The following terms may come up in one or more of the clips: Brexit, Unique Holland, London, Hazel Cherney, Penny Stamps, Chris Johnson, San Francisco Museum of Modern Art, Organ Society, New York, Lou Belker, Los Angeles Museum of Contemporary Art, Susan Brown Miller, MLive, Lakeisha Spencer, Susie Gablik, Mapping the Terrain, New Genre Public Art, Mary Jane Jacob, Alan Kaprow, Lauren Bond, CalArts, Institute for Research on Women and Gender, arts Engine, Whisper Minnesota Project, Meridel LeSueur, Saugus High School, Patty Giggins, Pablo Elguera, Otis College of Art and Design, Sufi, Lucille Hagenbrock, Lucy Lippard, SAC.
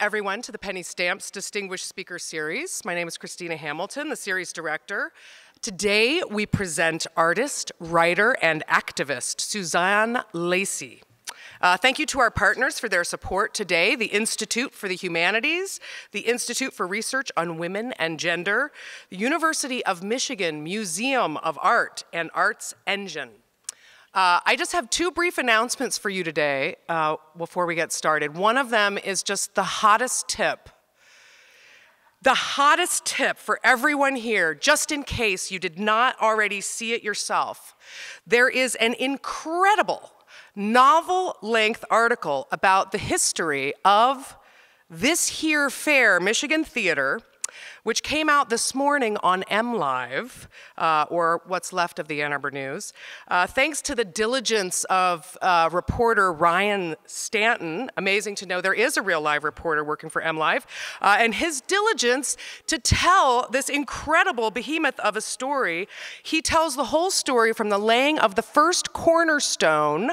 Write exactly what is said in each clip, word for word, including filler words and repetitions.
everyone to the Penny Stamps Distinguished Speaker Series. My name is Christina Hamilton, the series director. Today we present artist, writer, and activist Suzanne Lacy. Uh, thank you to our partners for their support today, the Institute for the Humanities, the Institute for Research on Women and Gender, the University of Michigan Museum of Art, and Arts Engine. Uh, I just have two brief announcements for you today uh, before we get started. One of them is just the hottest tip. The hottest tip for everyone here, just in case you did not already see it yourself. There is an incredible novel-length article about the history of this here fair, Michigan Theater, which came out this morning on MLive, uh, or what's left of the Ann Arbor News, uh, thanks to the diligence of uh, reporter Ryan Stanton. Amazing to know there is a real live reporter working for MLive, uh, and his diligence to tell this incredible behemoth of a story. He tells the whole story from the laying of the first cornerstone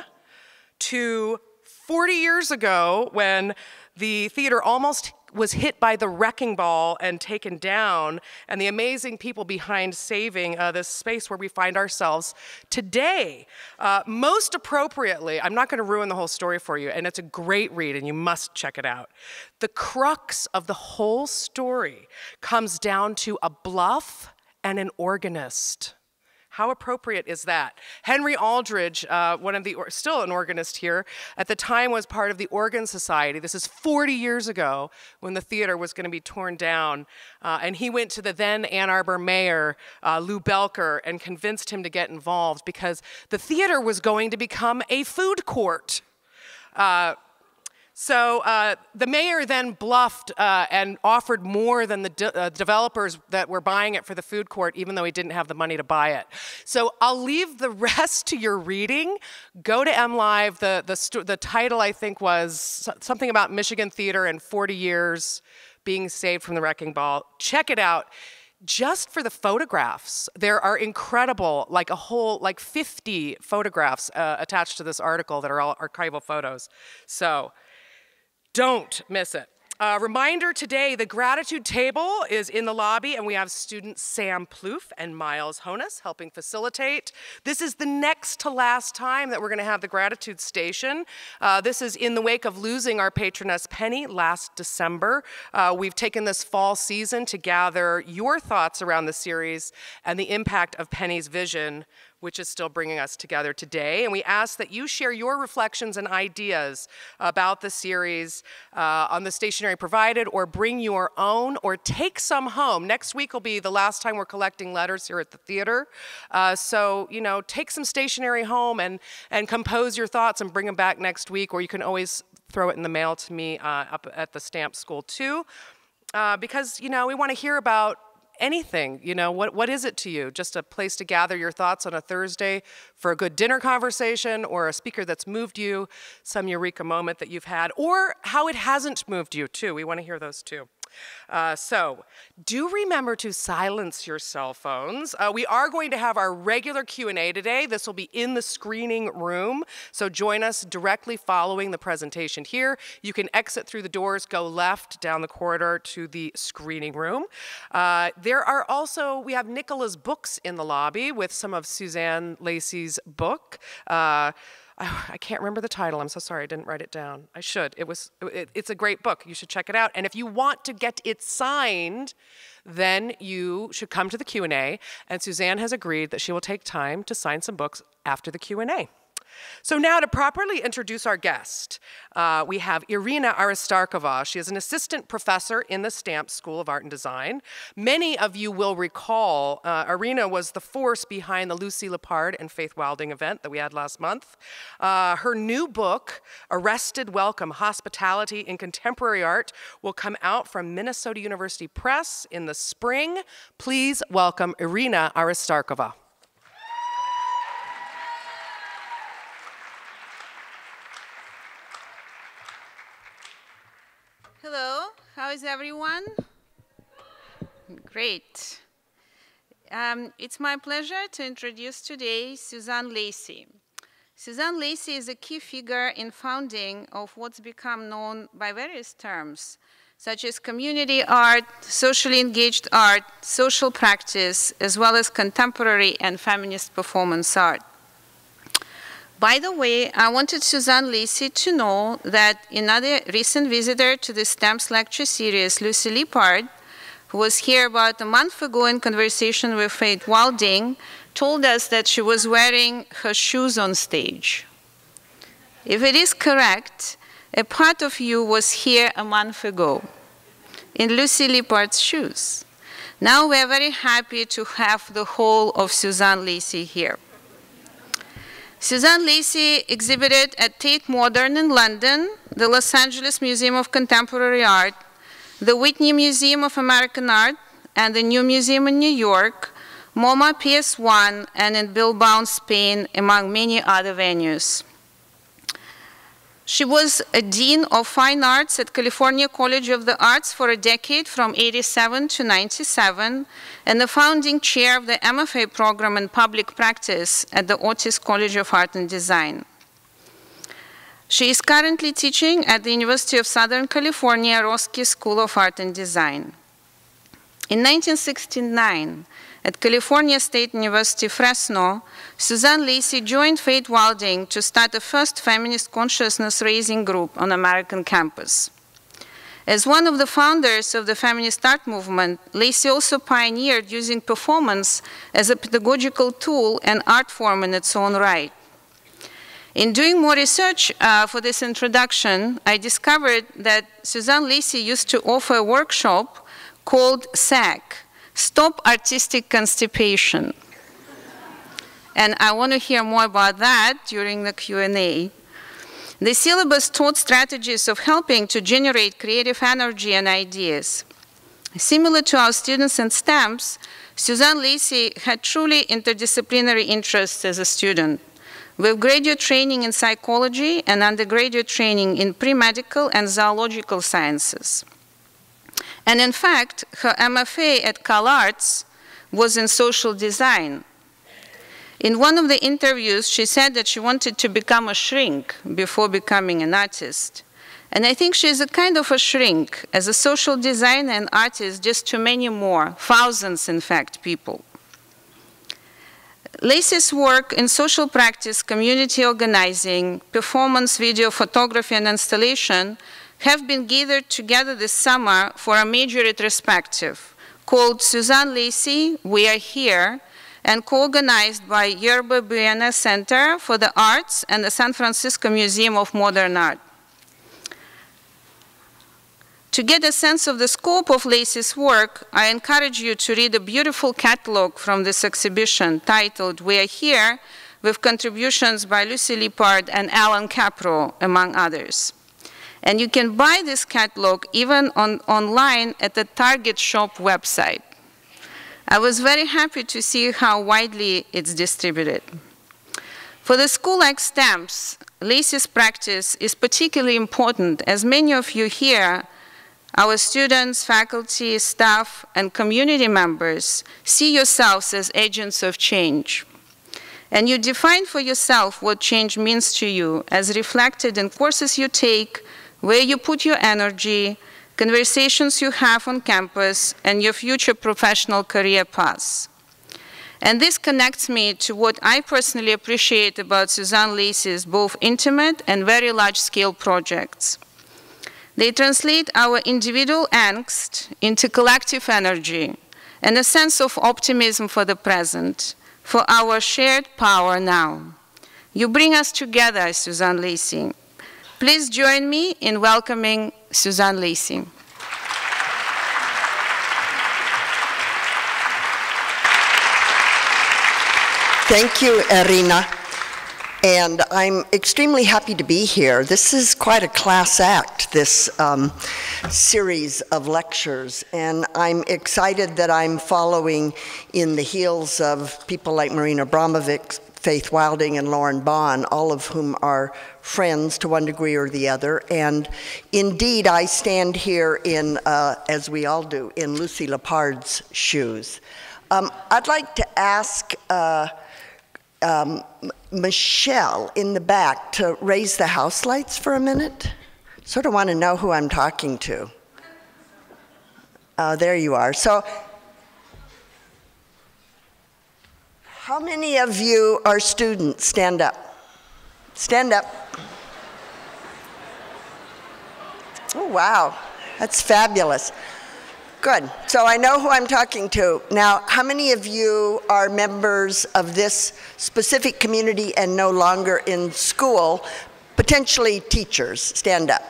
to forty years ago when the theater almost was hit by the wrecking ball and taken down, and the amazing people behind saving uh, this space where we find ourselves today. Uh, most appropriately, I'm not going to ruin the whole story for you, and it's a great read, and you must check it out. The crux of the whole story comes down to a bluff and an organist. How appropriate is that? Henry Aldridge, uh, one of the, or, still an organist here, at the time was part of the Organ Society. This is forty years ago when the theater was going to be torn down. Uh, and he went to the then Ann Arbor mayor, uh, Lou Belker, and convinced him to get involved because the theater was going to become a food court. Uh, So uh, the mayor then bluffed uh, and offered more than the de uh, developers that were buying it for the food court, even though he didn't have the money to buy it. So I'll leave the rest to your reading. Go to MLive. The, the, the title, I think, was something about Michigan Theater and forty years being saved from the wrecking ball. Check it out. Just for the photographs, there are incredible, like a whole, like fifty photographs uh, attached to this article that are all archival photos. So don't miss it. Uh, reminder today, the gratitude table is in the lobby, and we have students Sam Plouf and Miles Honus helping facilitate. This is the next to last time that we're going to have the gratitude station. Uh, this is in the wake of losing our patroness Penny last December. Uh, we've taken this fall season to gather your thoughts around the series and the impact of Penny's vision, which is still bringing us together today. And we ask that you share your reflections and ideas about the series uh, on the stationery provided, or bring your own, or take some home. Next week will be the last time we're collecting letters here at the theater. Uh, so, you know, take some stationery home and, and compose your thoughts and bring them back next week, or you can always throw it in the mail to me uh, up at the Stamps School too. Uh, because, you know, we want to hear about anything, you know, what, what is it to you? Just a place to gather your thoughts on a Thursday for a good dinner conversation, or a speaker that's moved you, some eureka moment that you've had, or how it hasn't moved you too. We want to hear those too. Uh, so do remember to silence your cell phones. Uh, we are going to have our regular Q and A today. This will be in the screening room, so join us directly following the presentation here. You can exit through the doors, go left down the corridor to the screening room. Uh, there are also, we have Nicola's books in the lobby with some of Suzanne Lacy's book. Uh, I can't remember the title. I'm so sorry. I didn't write it down. I should. It was. It, it's a great book. You should check it out. And if you want to get it signed, then you should come to the Q and A. And Suzanne has agreed that she will take time to sign some books after the Q and A. So now to properly introduce our guest, uh, we have Irina Aristarkova. She is an assistant professor in the Stamps School of Art and Design. Many of you will recall uh, Irina was the force behind the Lucy Lippard and Faith Wilding event that we had last month. Uh, her new book, Arrested Welcome, Hospitality in Contemporary Art, will come out from Minnesota University Press in the spring. Please welcome Irina Aristarkova. Hello, how is everyone? Great. Um, it's my pleasure to introduce today Suzanne Lacy. Suzanne Lacy is a key figure in founding of what's become known by various terms, such as community art, socially engaged art, social practice, as well as contemporary and feminist performance art. By the way, I wanted Suzanne Lacy to know that another recent visitor to the Stamps lecture series, Lucy Lippard, who was here about a month ago in conversation with Faith Wilding, told us that she was wearing her shoes on stage. If it is correct, a part of you was here a month ago in Lucy Lippard's shoes. Now we are very happy to have the whole of Suzanne Lacy here. Suzanne Lacy exhibited at Tate Modern in London, the Los Angeles Museum of Contemporary Art, the Whitney Museum of American Art, and the New Museum in New York, MoMA P S one, and in Bilbao, Spain, among many other venues. She was a Dean of Fine Arts at California College of the Arts for a decade, from eighty-seven to ninety-seven, and the founding chair of the M F A program in public practice at the Otis College of Art and Design. She is currently teaching at the University of Southern California, Roski School of Art and Design. In nineteen sixty-nine, at California State University Fresno, Suzanne Lacy joined Faith Wilding to start the first feminist consciousness-raising group on American campus. As one of the founders of the feminist art movement, Lacy also pioneered using performance as a pedagogical tool and art form in its own right. In doing more research uh, for this introduction, I discovered that Suzanne Lacy used to offer a workshop called S A C, Stop Artistic Constipation. And I want to hear more about that during the Q and A. The syllabus taught strategies of helping to generate creative energy and ideas. Similar to our students in STAMPS, Suzanne Lacy had truly interdisciplinary interests as a student, with graduate training in psychology and undergraduate training in pre-medical and zoological sciences. And in fact, her M F A at CalArts was in social design. In one of the interviews, she said that she wanted to become a shrink before becoming an artist. And I think she is a kind of a shrink, as a social designer and artist, just too many more, thousands, in fact, people. Lacy's work in social practice, community organizing, performance, video, photography, and installation have been gathered together this summer for a major retrospective called Suzanne Lacy, We Are Here, and co-organized by Yerba Buena Center for the Arts and the San Francisco Museum of Modern Art. To get a sense of the scope of Lacy's work, I encourage you to read a beautiful catalog from this exhibition titled We Are Here, with contributions by Lucy Lippard and Alan Kaprow, among others. And you can buy this catalog even on, online at the Target Shop website. I was very happy to see how widely it's distributed. For the school like Stamps, Lacy's practice is particularly important, as many of you here, our students, faculty, staff, and community members, see yourselves as agents of change. And you define for yourself what change means to you, as reflected in courses you take, where you put your energy, conversations you have on campus, and your future professional career paths. And this connects me to what I personally appreciate about Suzanne Lacy's both intimate and very large-scale projects. They translate our individual angst into collective energy and a sense of optimism for the present, for our shared power now. You bring us together, Suzanne Lacy. Please join me in welcoming Suzanne Lacy. Thank you, Irina. And I'm extremely happy to be here. This is quite a class act, this um, series of lectures. And I'm excited that I'm following in the heels of people like Marina Abramovic, Faith Wilding, and Lauren Bond, all of whom are friends to one degree or the other. And indeed, I stand here in, uh, as we all do, in Lucy Lippard's shoes. Um, I'd like to ask uh, um, Michelle in the back to raise the house lights for a minute? Sort of want to know who I'm talking to. Oh, there you are. So, how many of you are students? Stand up. Stand up. Oh, wow. That's fabulous. Good. So I know who I'm talking to. Now, how many of you are members of this specific community and no longer in school, potentially teachers? Stand up.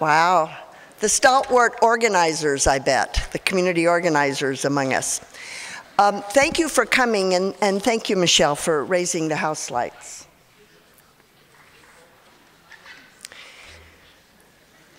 Wow. The stalwart organizers, I bet, the community organizers among us. Um, thank you for coming, and, and thank you, Michelle, for raising the house lights.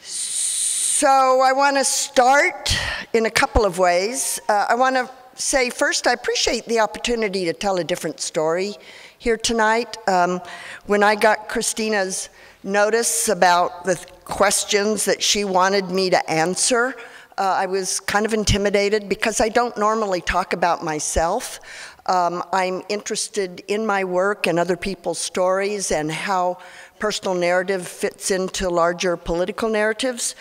So I want to start in a couple of ways. Uh, I want to say first, I appreciate the opportunity to tell a different story here tonight. Um, when I got Christina's notice about the th questions that she wanted me to answer, uh, I was kind of intimidated because I don't normally talk about myself. Um, I'm interested in my work and other people's stories and how personal narrative fits into larger political narratives.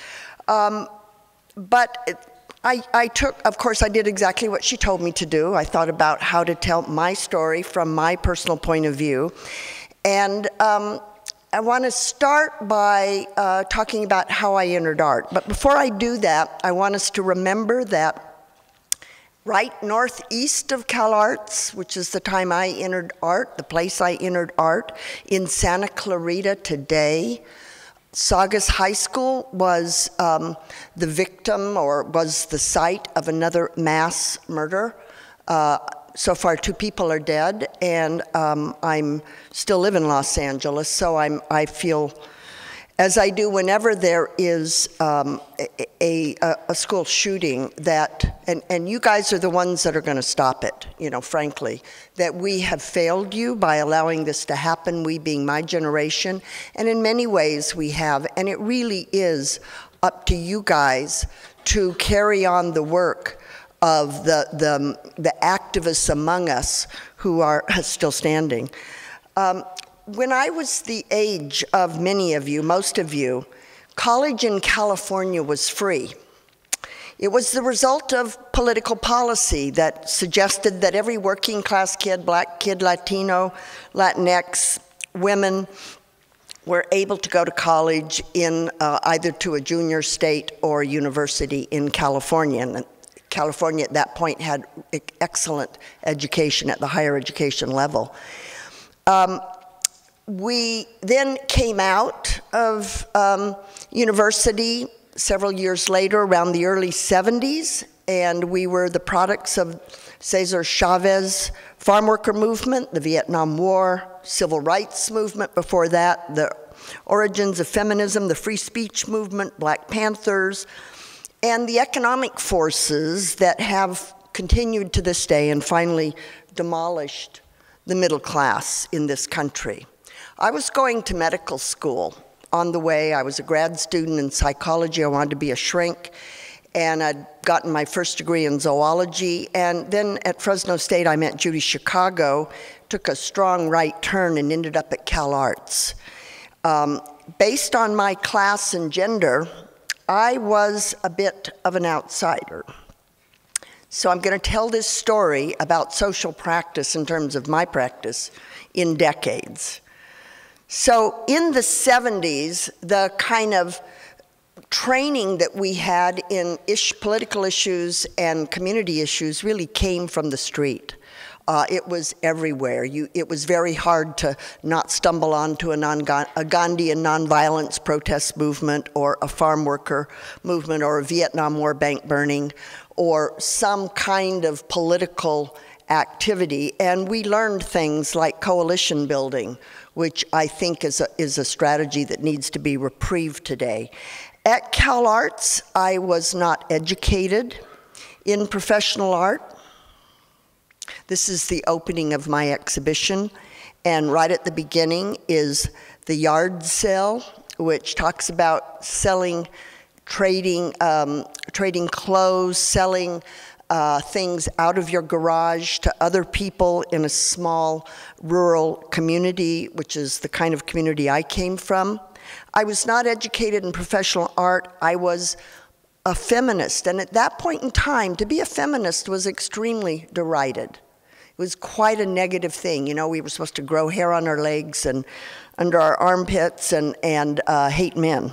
Um, but I, I took, of course, I did exactly what she told me to do. I thought about how to tell my story from my personal point of view. And um, I want to start by uh, talking about how I entered art. But before I do that, I want us to remember that right northeast of CalArts, which is the time I entered art, the place I entered art, in Santa Clarita today, Saugus High School was um, the victim or was the site of another mass murder. Uh, so far, two people are dead, and um, I'm still live in Los Angeles, so I'm, I feel, as I do whenever there is um, a, a, a school shooting that, and, and you guys are the ones that are going to stop it, you know, frankly, that we have failed you by allowing this to happen, we being my generation, and in many ways we have, and it really is up to you guys to carry on the work of the, the, the activists among us who are still standing. Um, When I was the age of many of you, most of you, college in California was free. It was the result of political policy that suggested that every working class kid, black kid, Latino, Latinx, women, were able to go to college in uh, either to a junior state or university in California. And California at that point had excellent education at the higher education level. Um, We then came out of um, university several years later, around the early seventies, and we were the products of Cesar Chavez's farm worker movement, the Vietnam War, civil rights movement before that, the origins of feminism, the free speech movement, Black Panthers, and the economic forces that have continued to this day and finally demolished the middle class in this country. I was going to medical school on the way. I was a grad student in psychology. I wanted to be a shrink, and I'd gotten my first degree in zoology. And then at Fresno State, I met Judy Chicago, took a strong right turn, and ended up at CalArts. Um, based on my class and gender, I was a bit of an outsider. So I'm going to tell this story about social practice in terms of my practice in decades. So in the seventies, the kind of training that we had in ish political issues and community issues really came from the street. Uh, it was everywhere. You, it was very hard to not stumble onto a, non a Gandhian nonviolence protest movement or a farm worker movement or a Vietnam War bank burning or some kind of political activity. And we learned things like coalition building, which I think is a, is a strategy that needs to be reprieved today. At CalArts, I was not educated in professional art. This is the opening of my exhibition, and right at the beginning is the yard sale, which talks about selling, trading, um, trading clothes, selling uh, things out of your garage to other people in a small rural community, which is the kind of community I came from. I was not educated in professional art. I was a feminist, and at that point in time, to be a feminist was extremely derided. It was quite a negative thing. You know, we were supposed to grow hair on our legs and under our armpits and, and uh, hate men.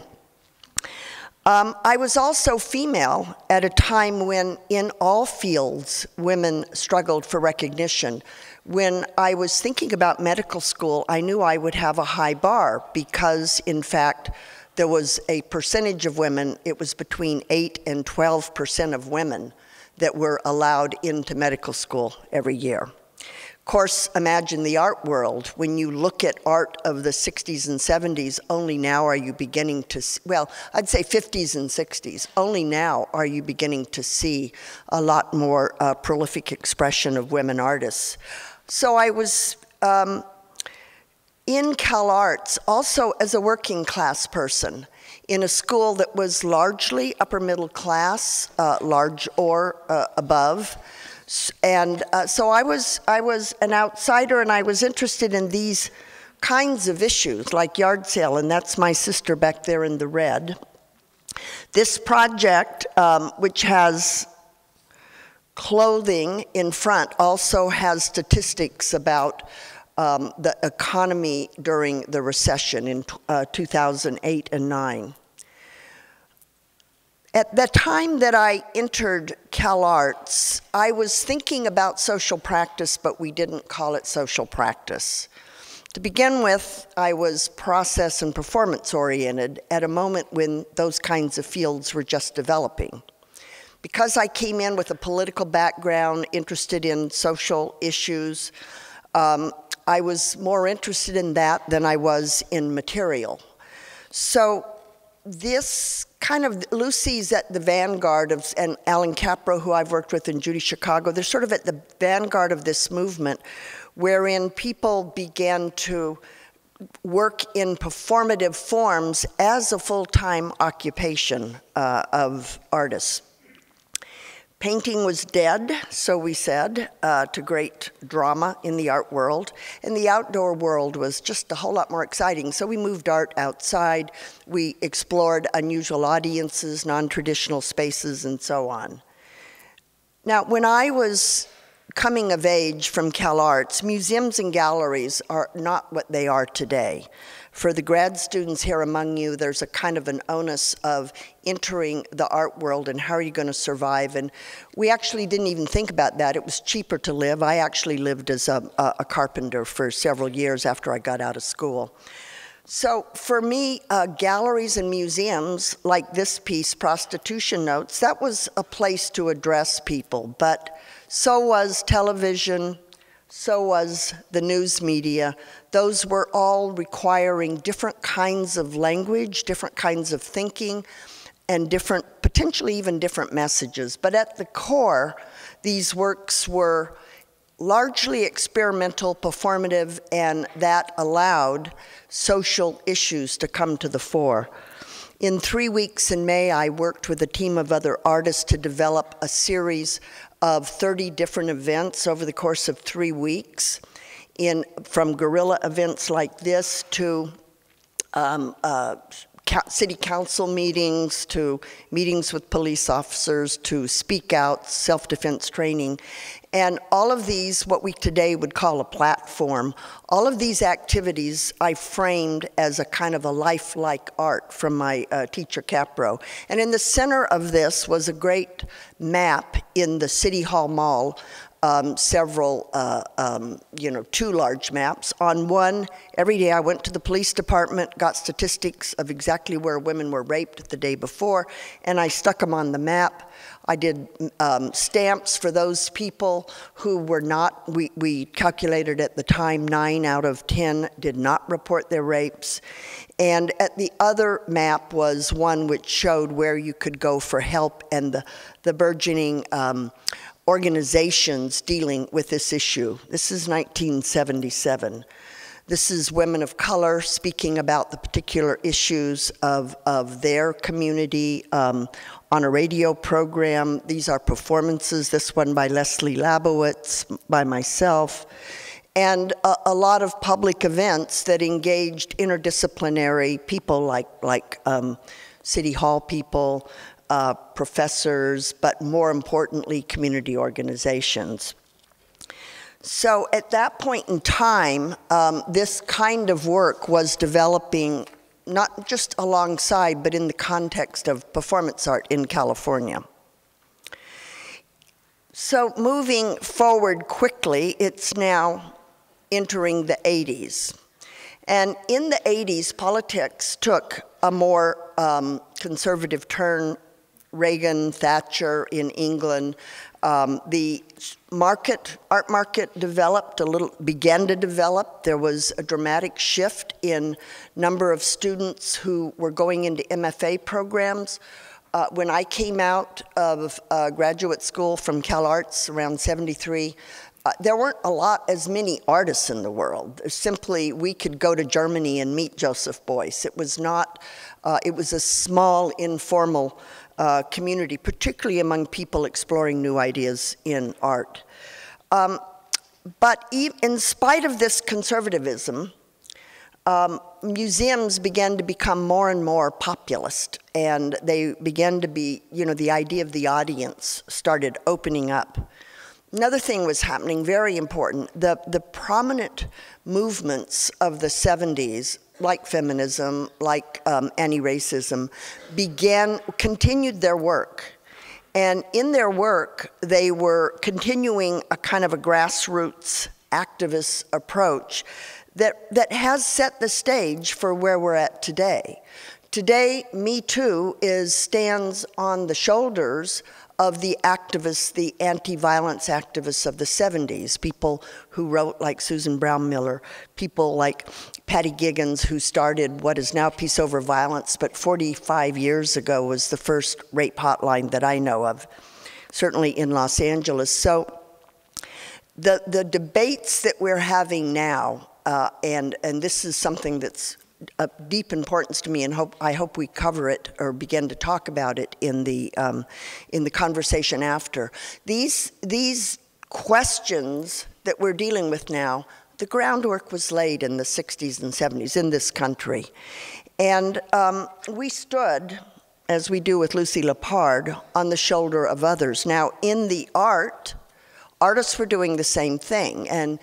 Um, I was also female at a time when, in all fields, women struggled for recognition. When I was thinking about medical school, I knew I would have a high bar because, in fact, there was a percentage of women, it was between eight and twelve percent of women that were allowed into medical school every year. Of course, imagine the art world. When you look at art of the sixties and seventies, only now are you beginning to see, well, I'd say fifties and sixties, only now are you beginning to see a lot more uh, prolific expression of women artists. So I was um, in CalArts also as a working class person, in a school that was largely upper middle class, uh, large or uh, above. And uh, so I was, I was an outsider, and I was interested in these kinds of issues, like yard sale, and that's my sister back there in the red. This project, um, which has clothing in front, also has statistics about Um, the economy during the recession in uh, two thousand eight and nine. At the time that I entered CalArts, I was thinking about social practice, but we didn't call it social practice. To begin with, I was process and performance oriented at a moment when those kinds of fields were just developing. Because I came in with a political background, interested in social issues, um, I was more interested in that than I was in material. So this kind of, Lucy's at the vanguard of, and Alan Kaprow, who I've worked with, and Judy Chicago, they're sort of at the vanguard of this movement wherein people began to work in performative forms as a full-time occupation uh, of artists. Painting was dead, so we said, uh, to great drama in the art world. And the outdoor world was just a whole lot more exciting. So we moved art outside. We explored unusual audiences, non-traditional spaces, and so on. Now, when I was coming of age from CalArts, museums and galleries are not what they are today. For the grad students here among you, there's a kind of an onus of entering the art world and how are you going to survive, and we actually didn't even think about that. It was cheaper to live. I actually lived as a, a carpenter for several years after I got out of school. So for me, uh, galleries and museums, like this piece, Prostitution Notes, that was a place to address people, but so was television, so was the news media. Those were all requiring different kinds of language, different kinds of thinking, and different, potentially even different messages. But at the core, these works were largely experimental, performative, and that allowed social issues to come to the fore. In three weeks in May, I worked with a team of other artists to develop a series of thirty different events over the course of three weeks, in, from guerrilla events like this to um, uh, city council meetings, to meetings with police officers, to speak out, self-defense training. And all of these, what we today would call a platform, all of these activities I framed as a kind of a lifelike art from my uh, teacher Kaprow. And in the center of this was a great map in the City Hall Mall, um, several, uh, um, you know, two large maps. On one, every day I went to the police department, got statistics of exactly where women were raped the day before, and I stuck them on the map. I did um, stamps for those people who were not, we, we calculated at the time nine out of ten did not report their rapes. And at the other map was one which showed where you could go for help and the, the burgeoning um, organizations dealing with this issue. This is nineteen seventy-seven. This is women of color speaking about the particular issues of, of their community um, on a radio program. These are performances, this one by Leslie Labowitz, by myself, and a, a lot of public events that engaged interdisciplinary people like, like um, City Hall people, uh, professors, but more importantly, community organizations. So at that point in time, um, this kind of work was developing, not just alongside, but in the context of performance art in California. So moving forward quickly, it's now entering the eighties. And in the eighties, politics took a more um, conservative turn. Reagan, Thatcher in England. Um, the market, art market developed a little, began to develop. There was a dramatic shift in number of students who were going into M F A programs. Uh, when I came out of uh, graduate school from CalArts around seventy-three, uh, there weren't a lot as many artists in the world. Simply, we could go to Germany and meet Joseph Beuys. It was not, uh, it was a small, informal Uh, community, particularly among people exploring new ideas in art. Um, but e in spite of this conservatism, um, museums began to become more and more populist, and they began to be, you know, the idea of the audience started opening up. Another thing was happening, very important, the, the prominent movements of the seventies, like feminism, like um, anti-racism, began, continued their work. And in their work, they were continuing a kind of a grassroots activist approach that, that has set the stage for where we're at today. Today, Me Too is, stands on the shoulders of the activists, the anti-violence activists of the seventies, people who wrote like Susan Brown Miller, people like Patty Giggins, who started what is now Peace Over Violence, but forty-five years ago was the first rape hotline that I know of, certainly in Los Angeles. So the, the debates that we're having now, uh, and, and this is something that's of deep importance to me, and hope, I hope we cover it or begin to talk about it in the, um, in the conversation after. These, these questions that we're dealing with now, the groundwork was laid in the sixties and seventies in this country. And um, we stood, as we do with Lucy Lippard, on the shoulder of others. Now, in the art, artists were doing the same thing. And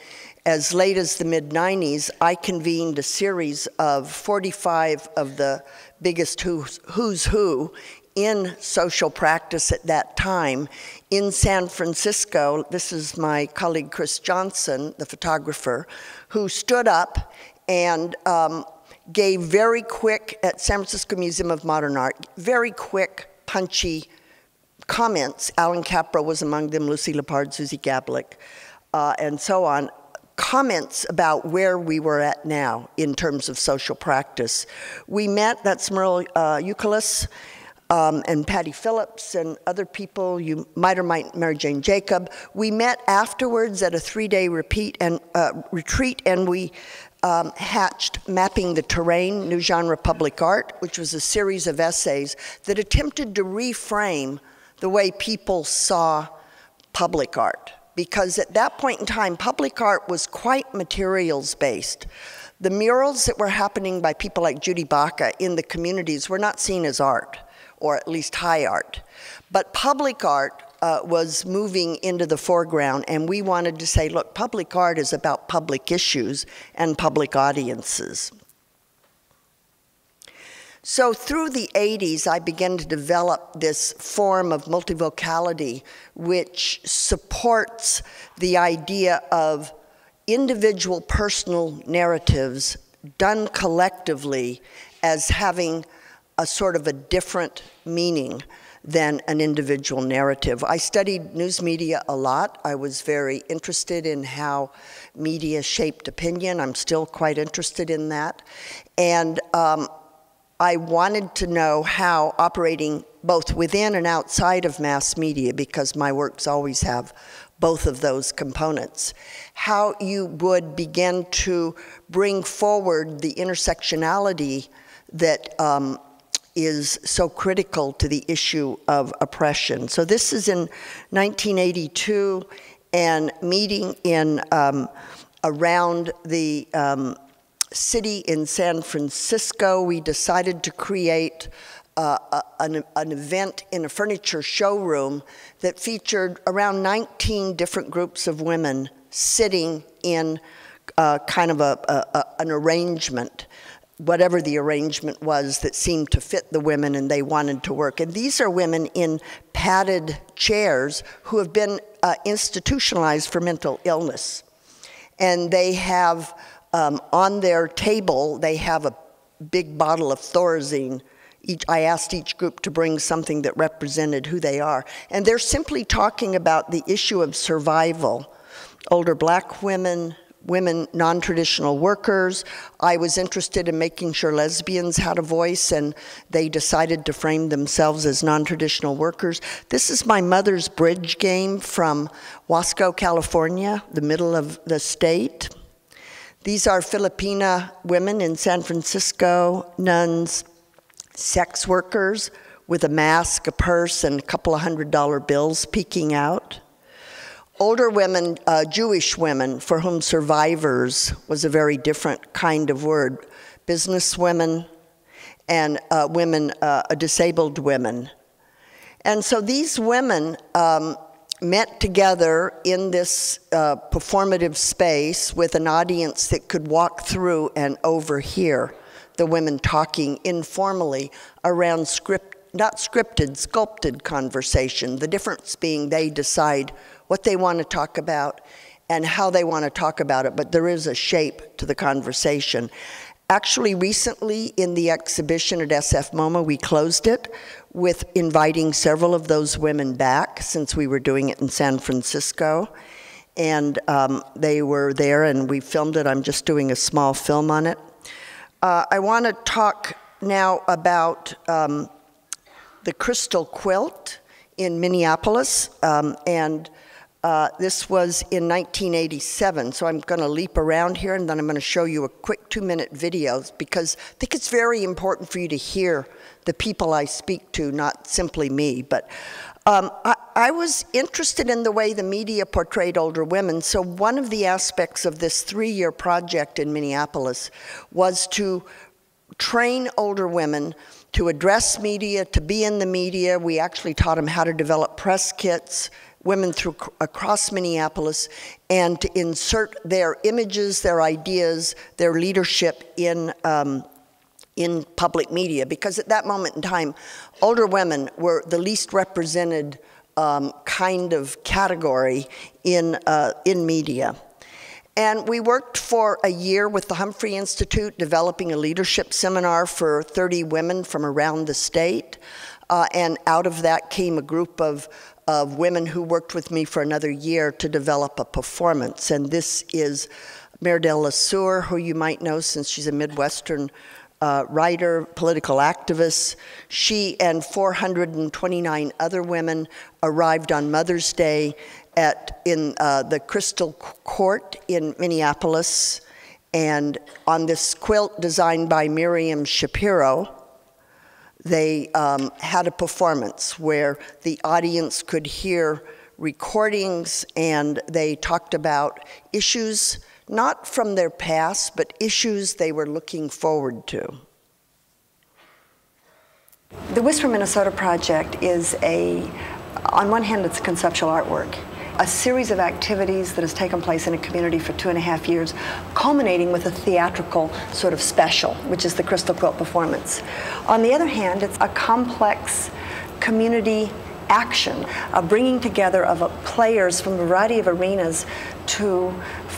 as late as the mid nineties, I convened a series of forty-five of the biggest who's, who's who in social practice at that time in San Francisco. This is my colleague Chris Johnson, the photographer, who stood up and um, gave very quick, at San Francisco Museum of Modern Art, very quick, punchy comments. Alan Kaprow was among them, Lucy Lippard, Susie Gablik, uh, and so on. Comments about where we were at now in terms of social practice. We met, that's Merle uh, Euculus um, and Patty Phillips and other people, you might or might, Mary Jane Jacob. We met afterwards at a three-day repeat and uh, retreat, and we um, hatched Mapping the Terrain, New Genre Public Art, which was a series of essays that attempted to reframe the way people saw public art. Because at that point in time, public art was quite materials-based. The murals that were happening by people like Judy Baca in the communities were not seen as art, or at least high art. But public art uh, was moving into the foreground, and we wanted to say, look, public art is about public issues and public audiences. So through the eighties, I began to develop this form of multivocality which supports the idea of individual personal narratives done collectively as having a sort of a different meaning than an individual narrative. I studied news media a lot. I was very interested in how media shaped opinion. I'm still quite interested in that. And um, I wanted to know how operating both within and outside of mass media, because my works always have both of those components, how you would begin to bring forward the intersectionality that um, is so critical to the issue of oppression. So this is in nineteen eighty-two, and meeting in um, around the um, city in San Francisco, we decided to create uh, a, an, an event in a furniture showroom that featured around nineteen different groups of women sitting in uh, kind of a, a, a, an arrangement, whatever the arrangement was that seemed to fit the women and they wanted to work. And these are women in padded chairs who have been uh, institutionalized for mental illness. And they have, um, on their table, they have a big bottle of Thorazine. Each, I asked each group to bring something that represented who they are. And they're simply talking about the issue of survival. Older black women, women, non-traditional workers. I was interested in making sure lesbians had a voice, and they decided to frame themselves as non-traditional workers. This is my mother's bridge game from Wasco, California, the middle of the state. These are Filipina women in San Francisco, nuns, sex workers with a mask, a purse, and a couple of hundred dollar bills peeking out. Older women, uh, Jewish women, for whom survivors was a very different kind of word. Business women and uh, women, uh, disabled women. And so these women um, met together in this uh, performative space with an audience that could walk through and overhear the women talking informally around script, not scripted, sculpted conversation. The difference being they decide what they want to talk about and how they want to talk about it, but there is a shape to the conversation. Actually, recently in the exhibition at S F MoMA, we closed it with inviting several of those women back, since we were doing it in San Francisco, and um, they were there and we filmed it. I'm just doing a small film on it. Uh, I want to talk now about um, the Crystal Quilt in Minneapolis, um, and Uh, this was in nineteen eighty-seven, so I'm going to leap around here and then I'm going to show you a quick two-minute video, because I think it's very important for you to hear the people I speak to, not simply me. But um, I, I was interested in the way the media portrayed older women, so one of the aspects of this three-year project in Minneapolis was to train older women to address media, to be in the media. We actually taught them how to develop press kits, women through, across Minneapolis, and to insert their images, their ideas, their leadership in, um, in public media. Because at that moment in time, older women were the least represented um, kind of category in, uh, in media. And we worked for a year with the Humphrey Institute, developing a leadership seminar for thirty women from around the state. Uh, and out of that came a group of, of women who worked with me for another year to develop a performance. And this is Meridel LeSueur, who you might know since she's a Midwestern uh, writer, political activist. She and four hundred twenty-nine other women arrived on Mother's Day at in uh, the Crystal Court in Minneapolis, and on this quilt designed by Miriam Shapiro, they um, had a performance where the audience could hear recordings, and they talked about issues, not from their past, but issues they were looking forward to. The Whisper Minnesota Project is a, on one hand, it's a conceptual artwork, a series of activities that has taken place in a community for two and a half years, culminating with a theatrical sort of special, which is the Crystal Quilt performance. On the other hand, it's a complex community action, a bringing together of players from a variety of arenas to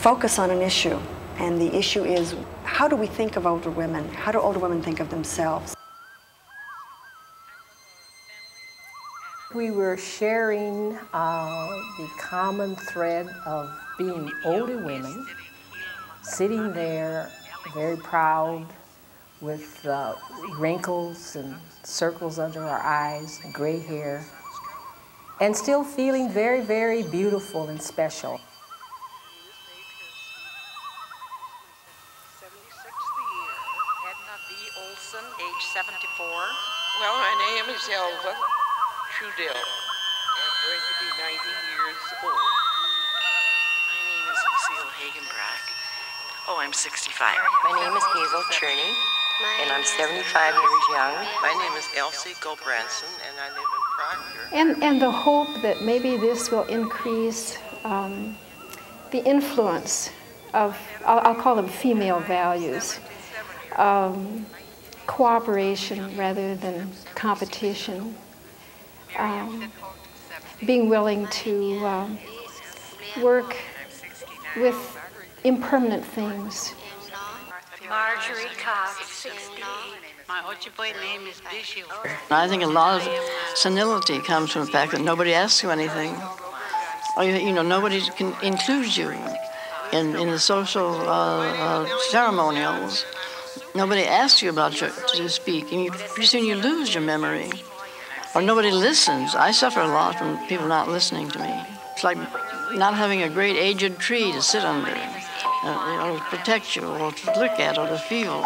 focus on an issue. And the issue is, how do we think of older women? How do older women think of themselves? We were sharing uh, the common thread of being older women, sitting there very proud with uh, wrinkles and circles under our eyes, and gray hair, and still feeling very, very beautiful and special. seventy-four. Well, my name is Elva Trudell. I'm going to be ninety years old. My name is Lucille Hagenbrock. Oh, I'm sixty-five. My name is Hazel Cherney, and I'm seventy-five years young. My name is Elsie Gulbranson, and I live in Proctor. And, and the hope that maybe this will increase um, the influence of, I'll, I'll call them female values. Um, Cooperation rather than competition, um, being willing to um, work with impermanent things. Marjorie Cobb, sixty. My Ojibwe name is Bishu. I think a lot of senility comes from the fact that nobody asks you anything, or you know, nobody can include you in in the social uh, uh, ceremonials. Nobody asks you about your, to speak, and you, pretty soon you lose your memory, or nobody listens. I suffer a lot from people not listening to me. It's like not having a great aged tree to sit under, uh, or to protect you, or to look at, or to feel.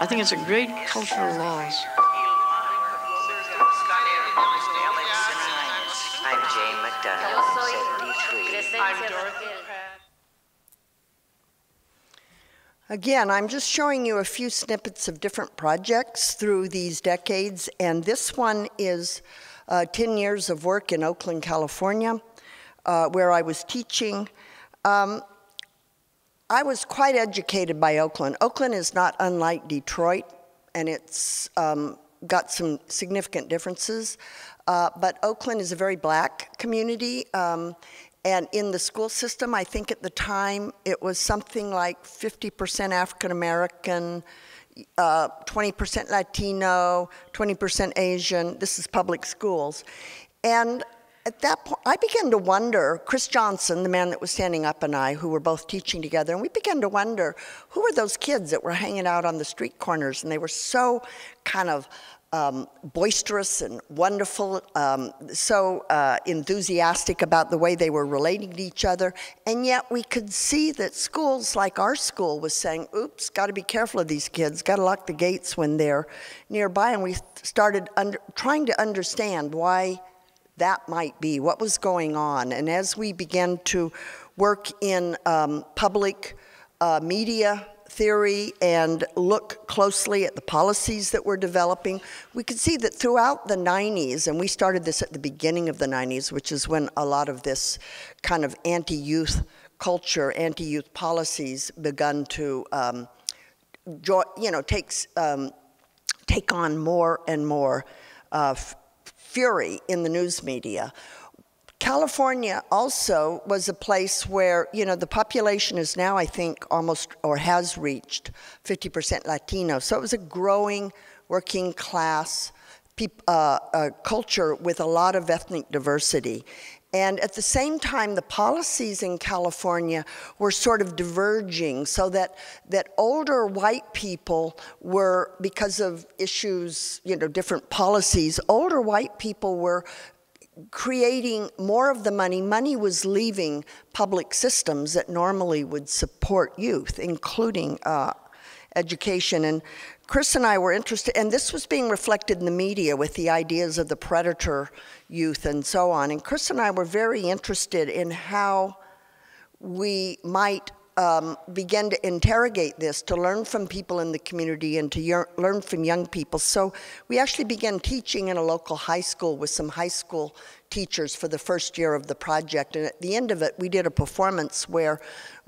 I think it's a great cultural loss. I'm Jane McDonough, seventy-three. I'm Dorothy. Again, I'm just showing you a few snippets of different projects through these decades, and this one is uh, ten years of work in Oakland, California, uh, where I was teaching. Um, I was quite educated by Oakland. Oakland is not unlike Detroit, and it's um, got some significant differences, uh, but Oakland is a very black community. Um, And in the school system, I think at the time, it was something like fifty percent African-American, uh, twenty percent Latino, twenty percent Asian. This is public schools. And at that point, I began to wonder, Chris Johnson, the man that was standing up, and I, who were both teaching together, and we began to wonder, who were those kids that were hanging out on the street corners? And they were so kind of Um, boisterous and wonderful, um, so uh, enthusiastic about the way they were relating to each other, and yet we could see that schools like our school was saying, oops, got to be careful of these kids, got to lock the gates when they're nearby, and we started under, trying to understand why that might be, what was going on. And as we began to work in um, public uh, media theory and look closely at the policies that were developing, we could see that throughout the nineties, and we started this at the beginning of the nineties, which is when a lot of this kind of anti-youth culture, anti-youth policies begun to, um, joy, you know, takes, um, take on more and more uh, fury in the news media. California also was a place where, you know, the population is now, I think, almost, or has reached fifty percent Latino. So it was a growing working class peop- uh, uh, culture with a lot of ethnic diversity. And at the same time, the policies in California were sort of diverging so that, that older white people were, because of issues, you know, different policies, older white people were creating more of the money. Money was leaving public systems that normally would support youth, including uh, education. And Chris and I were interested, and this was being reflected in the media with the ideas of the predator youth and so on. And Chris and I were very interested in how we might Um, began to interrogate this, to learn from people in the community and to learn from young people. So we actually began teaching in a local high school with some high school teachers for the first year of the project. And at the end of it, we did a performance where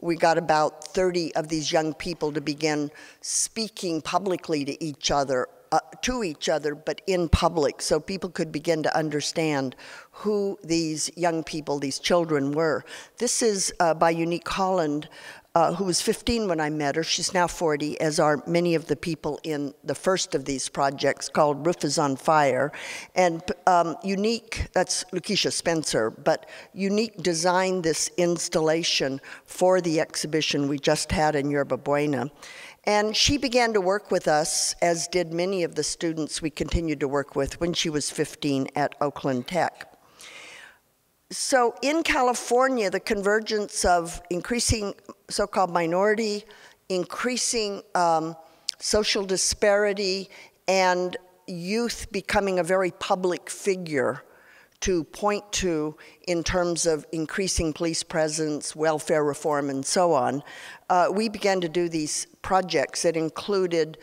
we got about thirty of these young people to begin speaking publicly to each other, uh, to each other, but in public, so people could begin to understand who these young people, these children were. This is uh, by Unique Holland, uh, who was fifteen when I met her. She's now forty, as are many of the people in the first of these projects called Roof is on Fire. And um, Unique, that's Lakeisha Spencer, but Unique designed this installation for the exhibition we just had in Yerba Buena. And she began to work with us, as did many of the students we continued to work with, when she was fifteen at Oakland Tech. So in California, the convergence of increasing so-called minority, increasing um, social disparity, and youth becoming a very public figure to point to in terms of increasing police presence, welfare reform, and so on, uh, we began to do these projects that included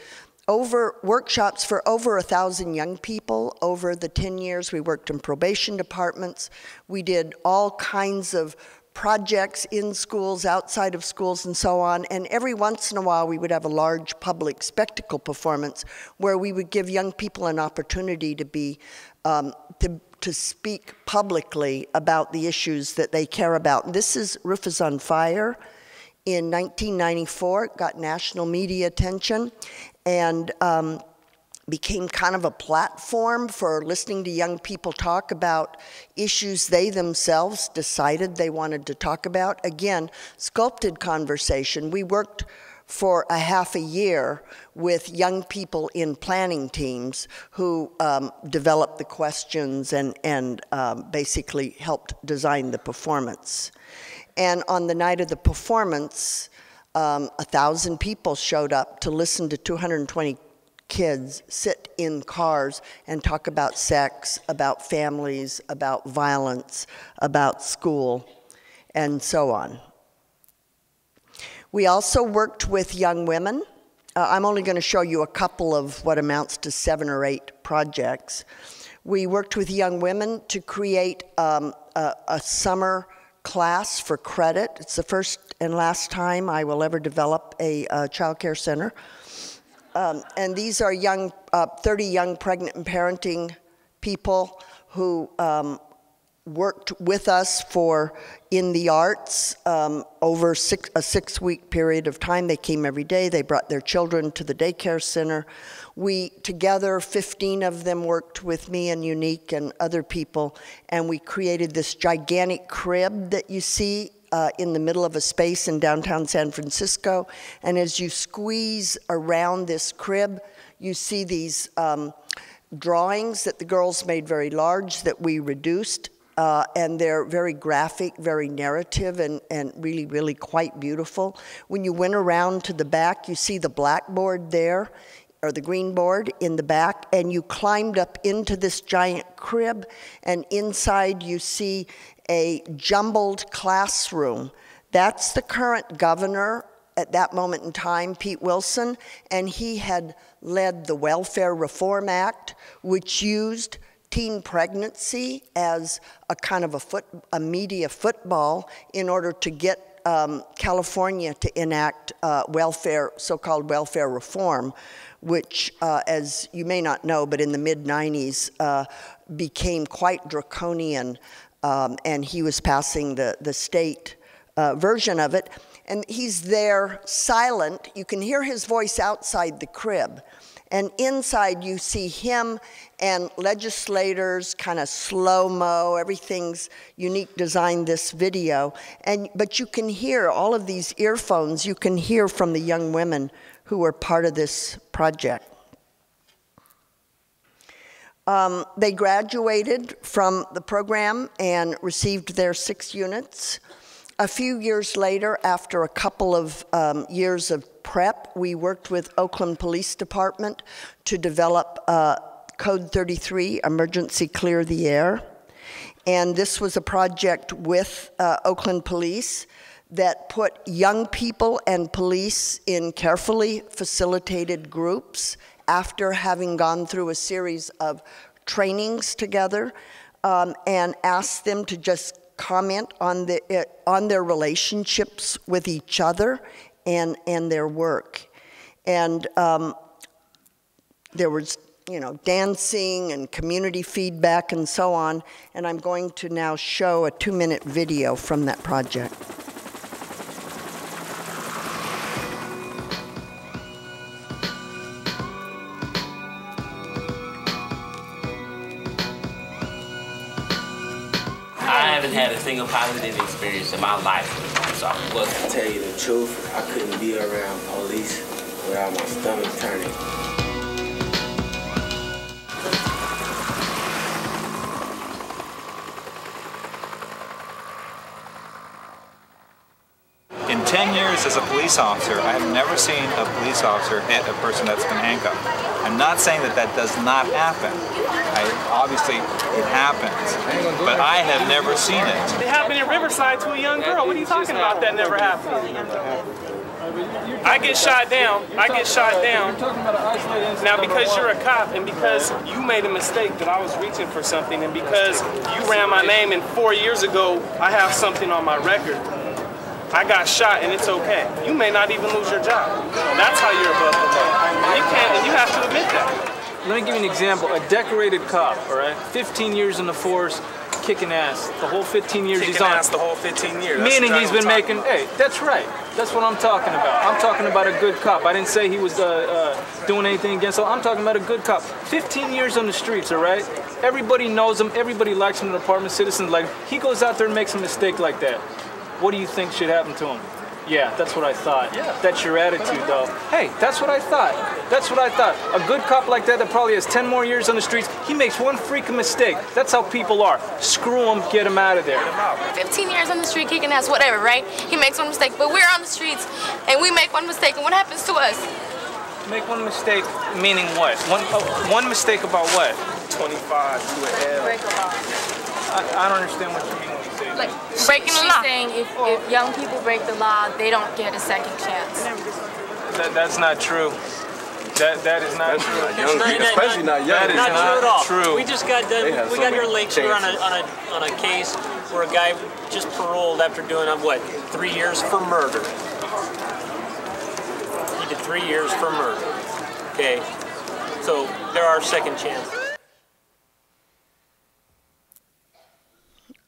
over workshops for over a thousand young people over the ten years. We worked in probation departments. We did all kinds of projects in schools, outside of schools, and so on. And every once in a while, we would have a large public spectacle performance where we would give young people an opportunity to be, um, to, to speak publicly about the issues that they care about. This is Roof is on Fire. In nineteen ninety-four, it got national media attention and um, became kind of a platform for listening to young people talk about issues they themselves decided they wanted to talk about. Again, sculpted conversation. We worked for a half a year with young people in planning teams who um, developed the questions and, and um, basically helped design the performance. And on the night of the performance, um, a thousand people showed up to listen to two hundred twenty kids sit in cars and talk about sex, about families, about violence, about school, and so on. We also worked with young women. Uh, I'm only going to show you a couple of what amounts to seven or eight projects. We worked with young women to create um, a, a summer class for credit. It's the first and last time I will ever develop a, a child care center. Um, and these are young, uh, thirty young pregnant and parenting people who um, worked with us for in the arts um, over six, a six-week period of time. They came every day. They brought their children to the daycare center. We, together, fifteen of them worked with me and Unique and other people, and we created this gigantic crib that you see Uh, in the middle of a space in downtown San Francisco. And as you squeeze around this crib, you see these um, drawings that the girls made very large that we reduced. Uh, and they're very graphic, very narrative, and, and really, really quite beautiful. When you went around to the back, you see the blackboard there, or the green board in the back, and you climbed up into this giant crib, and inside you see a jumbled classroom. That's the current governor at that moment in time, Pete Wilson, and he had led the Welfare Reform Act, which used teen pregnancy as a kind of a, foot, a media football in order to get Um, California to enact uh, welfare, so-called welfare reform, which, uh, as you may not know, but in the mid nineties uh, became quite draconian, um, and he was passing the, the state uh, version of it. And he's there, silent. You can hear his voice outside the crib. And inside, you see him and legislators, kind of slow-mo, everything's Unique designed this video. And, but you can hear all of these earphones, you can hear from the young women who were part of this project. Um, they graduated from the program and received their six units. A few years later, after a couple of um, years of prep, we worked with Oakland Police Department to develop uh, Code thirty-three, Emergency Clear the Air. And this was a project with uh, Oakland Police that put young people and police in carefully facilitated groups after having gone through a series of trainings together, um, and asked them to just comment on, the, uh, on their relationships with each other and, and their work. And um, there was, you know, dancing and community feedback and so on. And I'm going to now show a two-minute video from that project. Had a single positive experience in my life. So I was to tell you the truth, I couldn't be around police Wow, my stomach's turning. In ten years as a police officer, I have never seen a police officer hit a person that's been handcuffed. I'm not saying that that does not happen. I, obviously, it happens, but I have never seen it. It happened in Riverside to a young girl. What are you talking about? That never happened. I get shot down. I get shot down. Now, because you're a cop and because you made a mistake that I was reaching for something and because you ran my name and four years ago I have something on my record, I got shot and it's okay. You may not even lose your job. That's how you're above the law. And you can't, and you have to admit that. Let me give you an example. A decorated cop, all right, fifteen years in the force, kicking ass the whole fifteen years kicking he's on. Kicking ass the whole fifteen years. That's meaning he's been making, about. hey, that's right. That's what I'm talking about. I'm talking about a good cop. I didn't say he was uh, uh, doing anything against him. I'm talking about a good cop. fifteen years on the streets, all right? Everybody knows him. Everybody likes him in the department. Citizens like him. He goes out there and makes a mistake like that. What do you think should happen to him? Yeah, that's what I thought. Yeah. That's your attitude, though. Hey, that's what I thought. That's what I thought. A good cop like that that probably has ten more years on the streets, he makes one freaking mistake. That's how people are. Screw him, get him out of there. fifteen years on the street kicking ass, whatever, right? He makes one mistake, but we're on the streets, and we make one mistake, and what happens to us? Make one mistake, meaning what? One, oh, one mistake about what? twenty-five, to a L. I, I don't understand what you mean when you say like, that. Breaking the law. She's saying if, if young people break the law, they don't get a second chance. That, that's not true. That that is not true. Not young, not, especially not, not young. That is not, not true at all. True. We just got done. We so got here late. We were on a on a on a case where a guy just paroled after doing uh, what three years for murder. He did three years for murder. Okay, so there are second chances.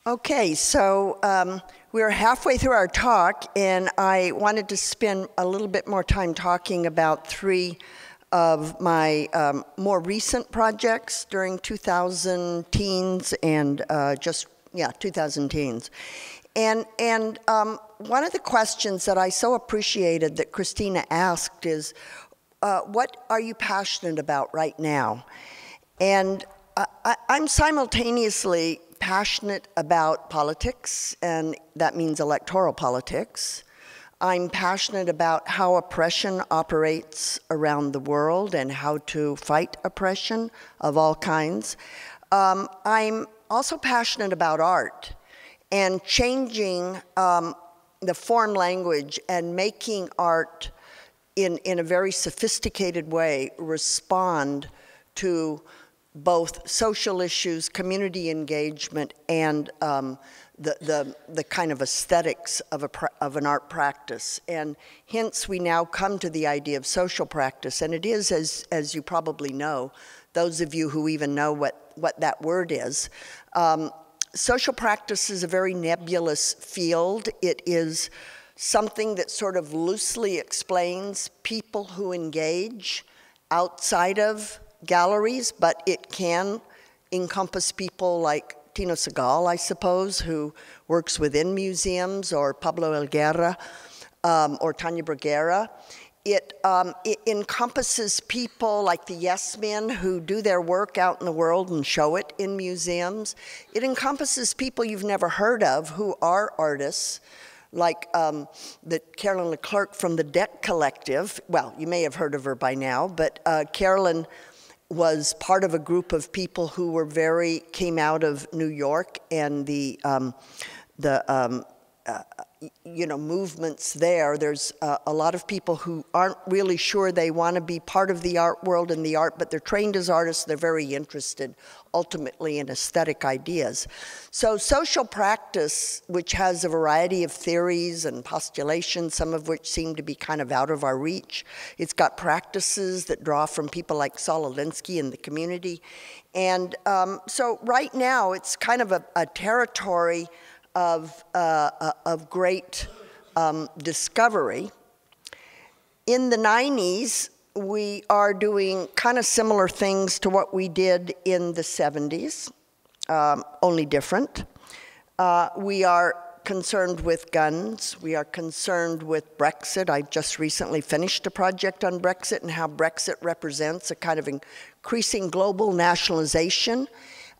Okay, so um, we're halfway through our talk, and I wanted to spend a little bit more time talking about three of my um, more recent projects during two thousand teens and uh, just, yeah, two thousand teens. And, and um, one of the questions that I so appreciated that Christina asked is, uh, what are you passionate about right now? And uh, I, I'm simultaneously passionate about politics, and that means electoral politics. I'm passionate about how oppression operates around the world and how to fight oppression of all kinds. Um, I'm also passionate about art and changing um, the foreign language and making art in, in a very sophisticated way respond to both social issues, community engagement, and um, the, the, the kind of aesthetics of, a, of an art practice. And hence we now come to the idea of social practice. And it is, as, as you probably know, those of you who even know what, what that word is, um, social practice is a very nebulous field. It is something that sort of loosely explains people who engage outside of galleries, but it can encompass people like Tino Segal, I suppose, who works within museums, or Pablo Elguera, um, or Tanya Bruguera. It, um, it encompasses people like the Yes Men who do their work out in the world and show it in museums. It encompasses people you've never heard of who are artists, like um, the Carolyn Leclerc from the Deck Collective. Well, you may have heard of her by now, but uh, Carolyn was part of a group of people who were very, came out of New York and the, um, the um, uh, you know, movements there. There's uh, a lot of people who aren't really sure they want to be part of the art world and the art, but they're trained as artists. They're very interested, ultimately, in aesthetic ideas. So social practice, which has a variety of theories and postulations, some of which seem to be kind of out of our reach. It's got practices that draw from people like Saul Alinsky in the community. And um, so right now, it's kind of a, a territory of, uh, uh, of great um, discovery. In the nineties, we are doing kind of similar things to what we did in the seventies, um, only different. Uh, we are concerned with guns. We are concerned with Brexit. I just recently finished a project on Brexit and how Brexit represents a kind of increasing global nationalization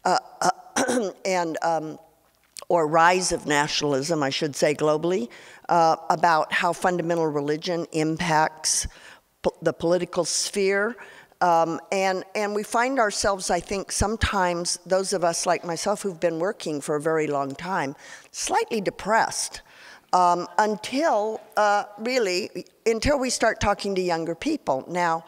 uh, uh, and um, or rise of nationalism, I should say, globally, uh, about how fundamental religion impacts po the political sphere. Um, and, and we find ourselves, I think, sometimes, those of us like myself who've been working for a very long time, slightly depressed um, until, uh, really, until we start talking to younger people. Now,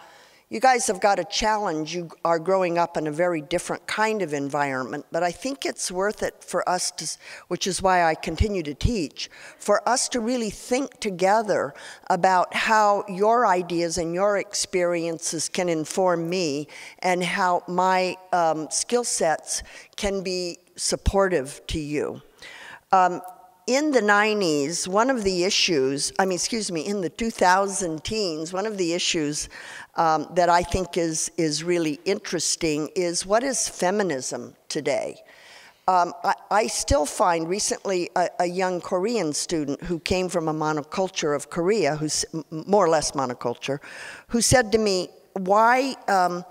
you guys have got a challenge. You are growing up in a very different kind of environment, but I think it's worth it for us to, which is why I continue to teach, for us to really think together about how your ideas and your experiences can inform me and how my um, skill sets can be supportive to you. Um, In the nineties, one of the issues, I mean, excuse me, in the two thousand teens, one of the issues um, that I think is, is really interesting is what is feminism today? Um, I, I still find recently a, a young Korean student who came from a monoculture of Korea, who's more or less monoculture, who said to me, why, um,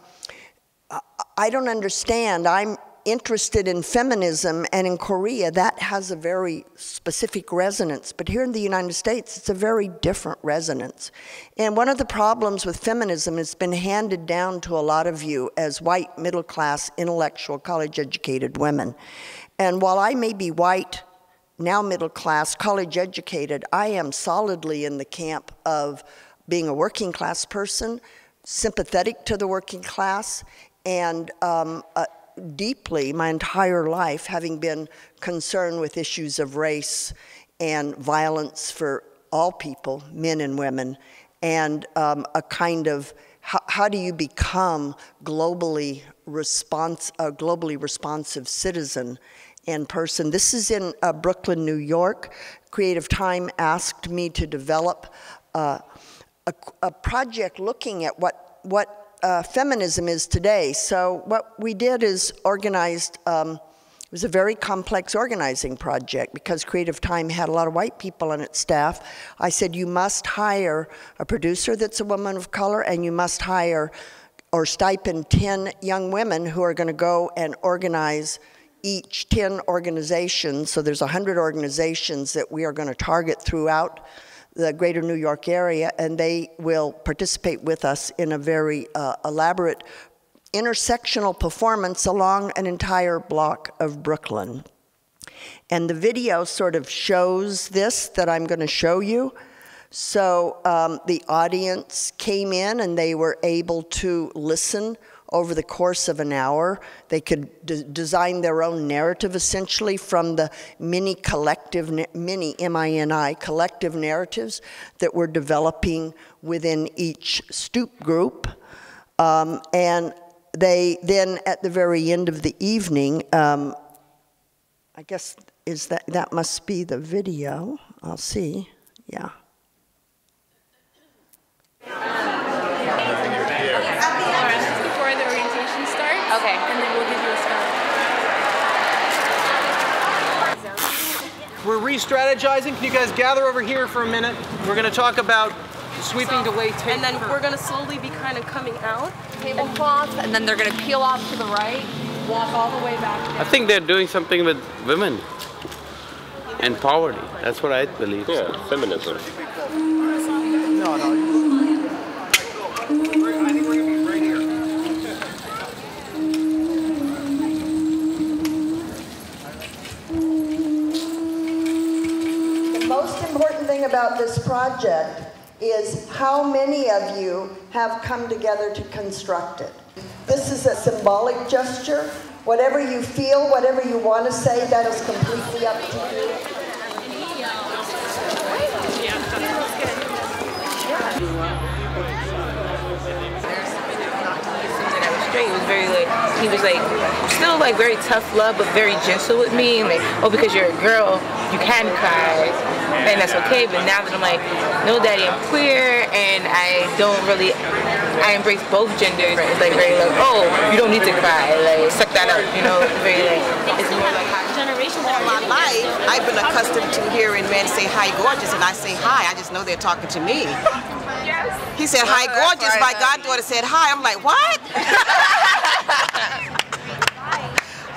I don't understand, I'm interested in feminism, and in Korea that has a very specific resonance, but here in the United States it's a very different resonance. And one of the problems with feminism has been handed down to a lot of you as white, middle-class, intellectual, college-educated women. And while I may be white, now middle-class, college-educated, I am solidly in the camp of being a working-class person, sympathetic to the working class, and um, a, deeply my entire life having been concerned with issues of race and violence for all people, men and women, and um, a kind of how, how do you become globally response, a globally responsive citizen and person. This is in uh, Brooklyn, New York. Creative Time asked me to develop uh, a, a project looking at what, what Uh, feminism is today. So what we did is organized, um, it was a very complex organizing project because Creative Time had a lot of white people on its staff. I said, you must hire a producer that's a woman of color, and you must hire or stipend ten young women who are going to go and organize each ten organizations. So there's one hundred organizations that we are going to target throughout the greater New York area, and they will participate with us in a very uh, elaborate intersectional performance along an entire block of Brooklyn. And the video sort of shows this that I'm going to show you. So um, the audience came in and they were able to listen over the course of an hour. They could de design their own narrative, essentially, from the many collective, many M I N I, collective narratives that we're developing within each stoop group. Um, and they then, at the very end of the evening, um, I guess is that, that must be the video. I'll see, yeah. Okay. And then we'll give you a start. We're re-strategizing. Can you guys gather over here for a minute? We're going to talk about sweeping so, delay tape. And then we're going to slowly be kind of coming out. Tablecloths, and then they're going to peel off to the right, walk all the way back down. I think they're doing something with women and poverty. That's what I believe. Yeah, so. Feminism. No, no. About this project is how many of you have come together to construct it. This is a symbolic gesture. Whatever you feel, whatever you want to say, that is completely up to you. drink. It was very like, he was like, still like very tough love, but very gentle with me. And like, oh, because you're a girl, you can cry, and that's okay. But now that I'm like, no, daddy, I'm queer, and I don't really, I embrace both genders. It's like very like, oh, you don't need to cry. Like, suck that up, you know? It's very like, it's more like, all my life, I've been accustomed to hearing men say, "Hi, gorgeous," and I say, "Hi." I just know they're talking to me. Yes. He said, "Hi, gorgeous." My goddaughter said, "Hi." I'm like, what?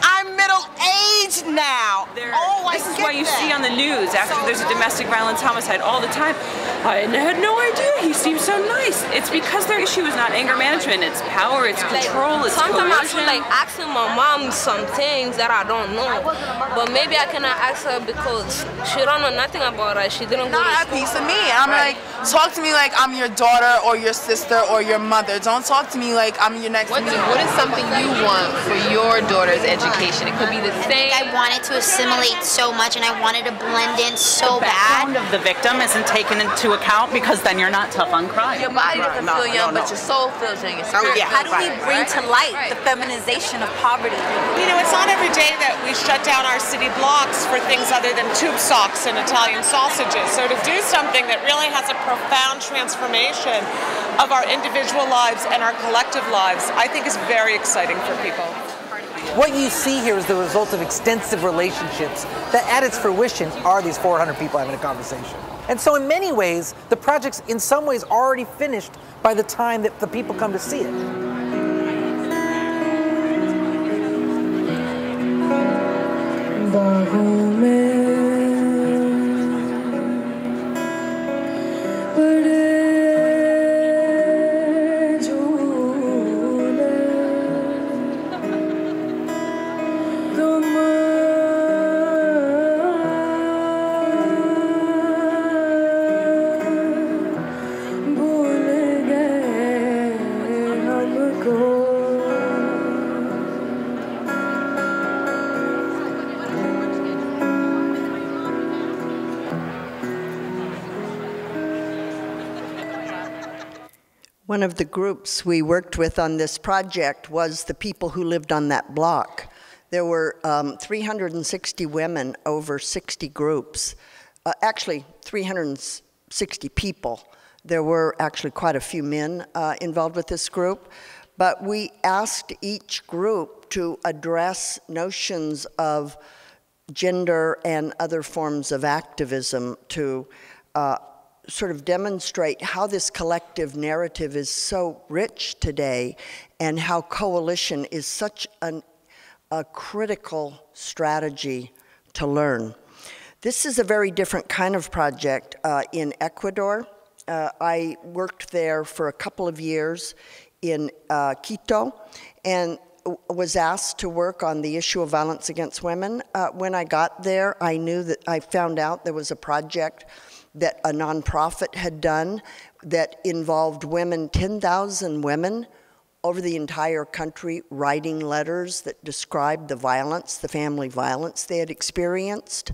I'm middle aged now. There, oh, I this is what you that. see on the news after so there's a domestic violence homicide all the time. I had no idea. He seemed so nice. It's because their issue is not anger management. It's power. It's control. It's coercion. Sometimes I feel like asking my mom some things that I don't know, but maybe I cannot ask her because she don't know nothing about it. She didn't go to school. Not a piece of me. I'm like, talk to me like I'm your daughter or your sister or your mother. Don't talk to me like I'm your next. What is, what is something you want for your daughter's education? It could be the same. I wanted to assimilate so much, and I wanted to blend in so bad. The background of the victim isn't taken into account, because then you're not tough on crime. Your body doesn't no, feel young, no, no. but your soul feels young. Oh, yeah. How do we bring to light right. the feminization of poverty? You know, it's not every day that we shut down our city blocks for things other than tube socks and Italian sausages. So to do something that really has a profound transformation of our individual lives and our collective lives, I think is very exciting for people. What you see here is the result of extensive relationships that at its fruition are these four hundred people having a conversation. And so in many ways, the project's in some ways already finished by the time that the people come to see it. One of the groups we worked with on this project was the people who lived on that block. There were um, three hundred sixty women over sixty groups. Uh, actually, three hundred sixty people. There were actually quite a few men uh, involved with this group. But we asked each group to address notions of gender and other forms of activism to uh, sort of demonstrate how this collective narrative is so rich today and how coalition is such an, a critical strategy to learn. This is a very different kind of project uh, in Ecuador. Uh, I worked there for a couple of years in uh, Quito and was asked to work on the issue of violence against women. Uh, when I got there, I knew that I found out there was a project that a nonprofit had done that involved women, ten thousand women over the entire country writing letters that described the violence, the family violence they had experienced,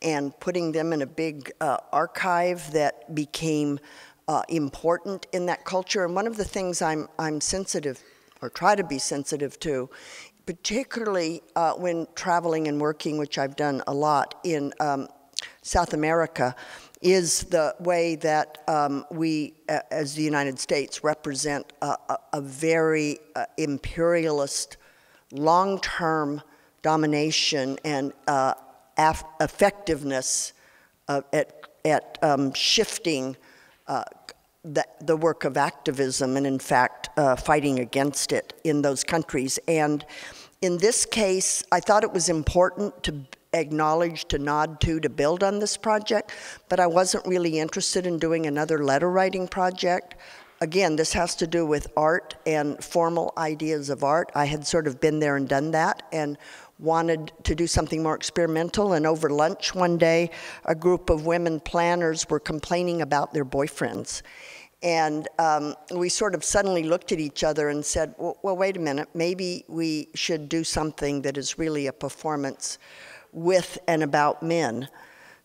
and putting them in a big uh, archive that became uh, important in that culture. And one of the things I'm, I'm sensitive, or try to be sensitive to, particularly uh, when traveling and working, which I've done a lot in um, South America, is the way that um, we, uh, as the United States, represent a, a, a very uh, imperialist, long-term domination and uh, effectiveness uh, at, at um, shifting uh, the, the work of activism and, in fact, uh, fighting against it in those countries. And in this case, I thought it was important to acknowledge, to nod to, to build on this project, but I wasn't really interested in doing another letter writing project. Again, this has to do with art and formal ideas of art. I had sort of been there and done that and wanted to do something more experimental, and over lunch one day, a group of women planners were complaining about their boyfriends. And um, we sort of suddenly looked at each other and said, well, well, wait a minute, maybe we should do something that is really a performance with and about men.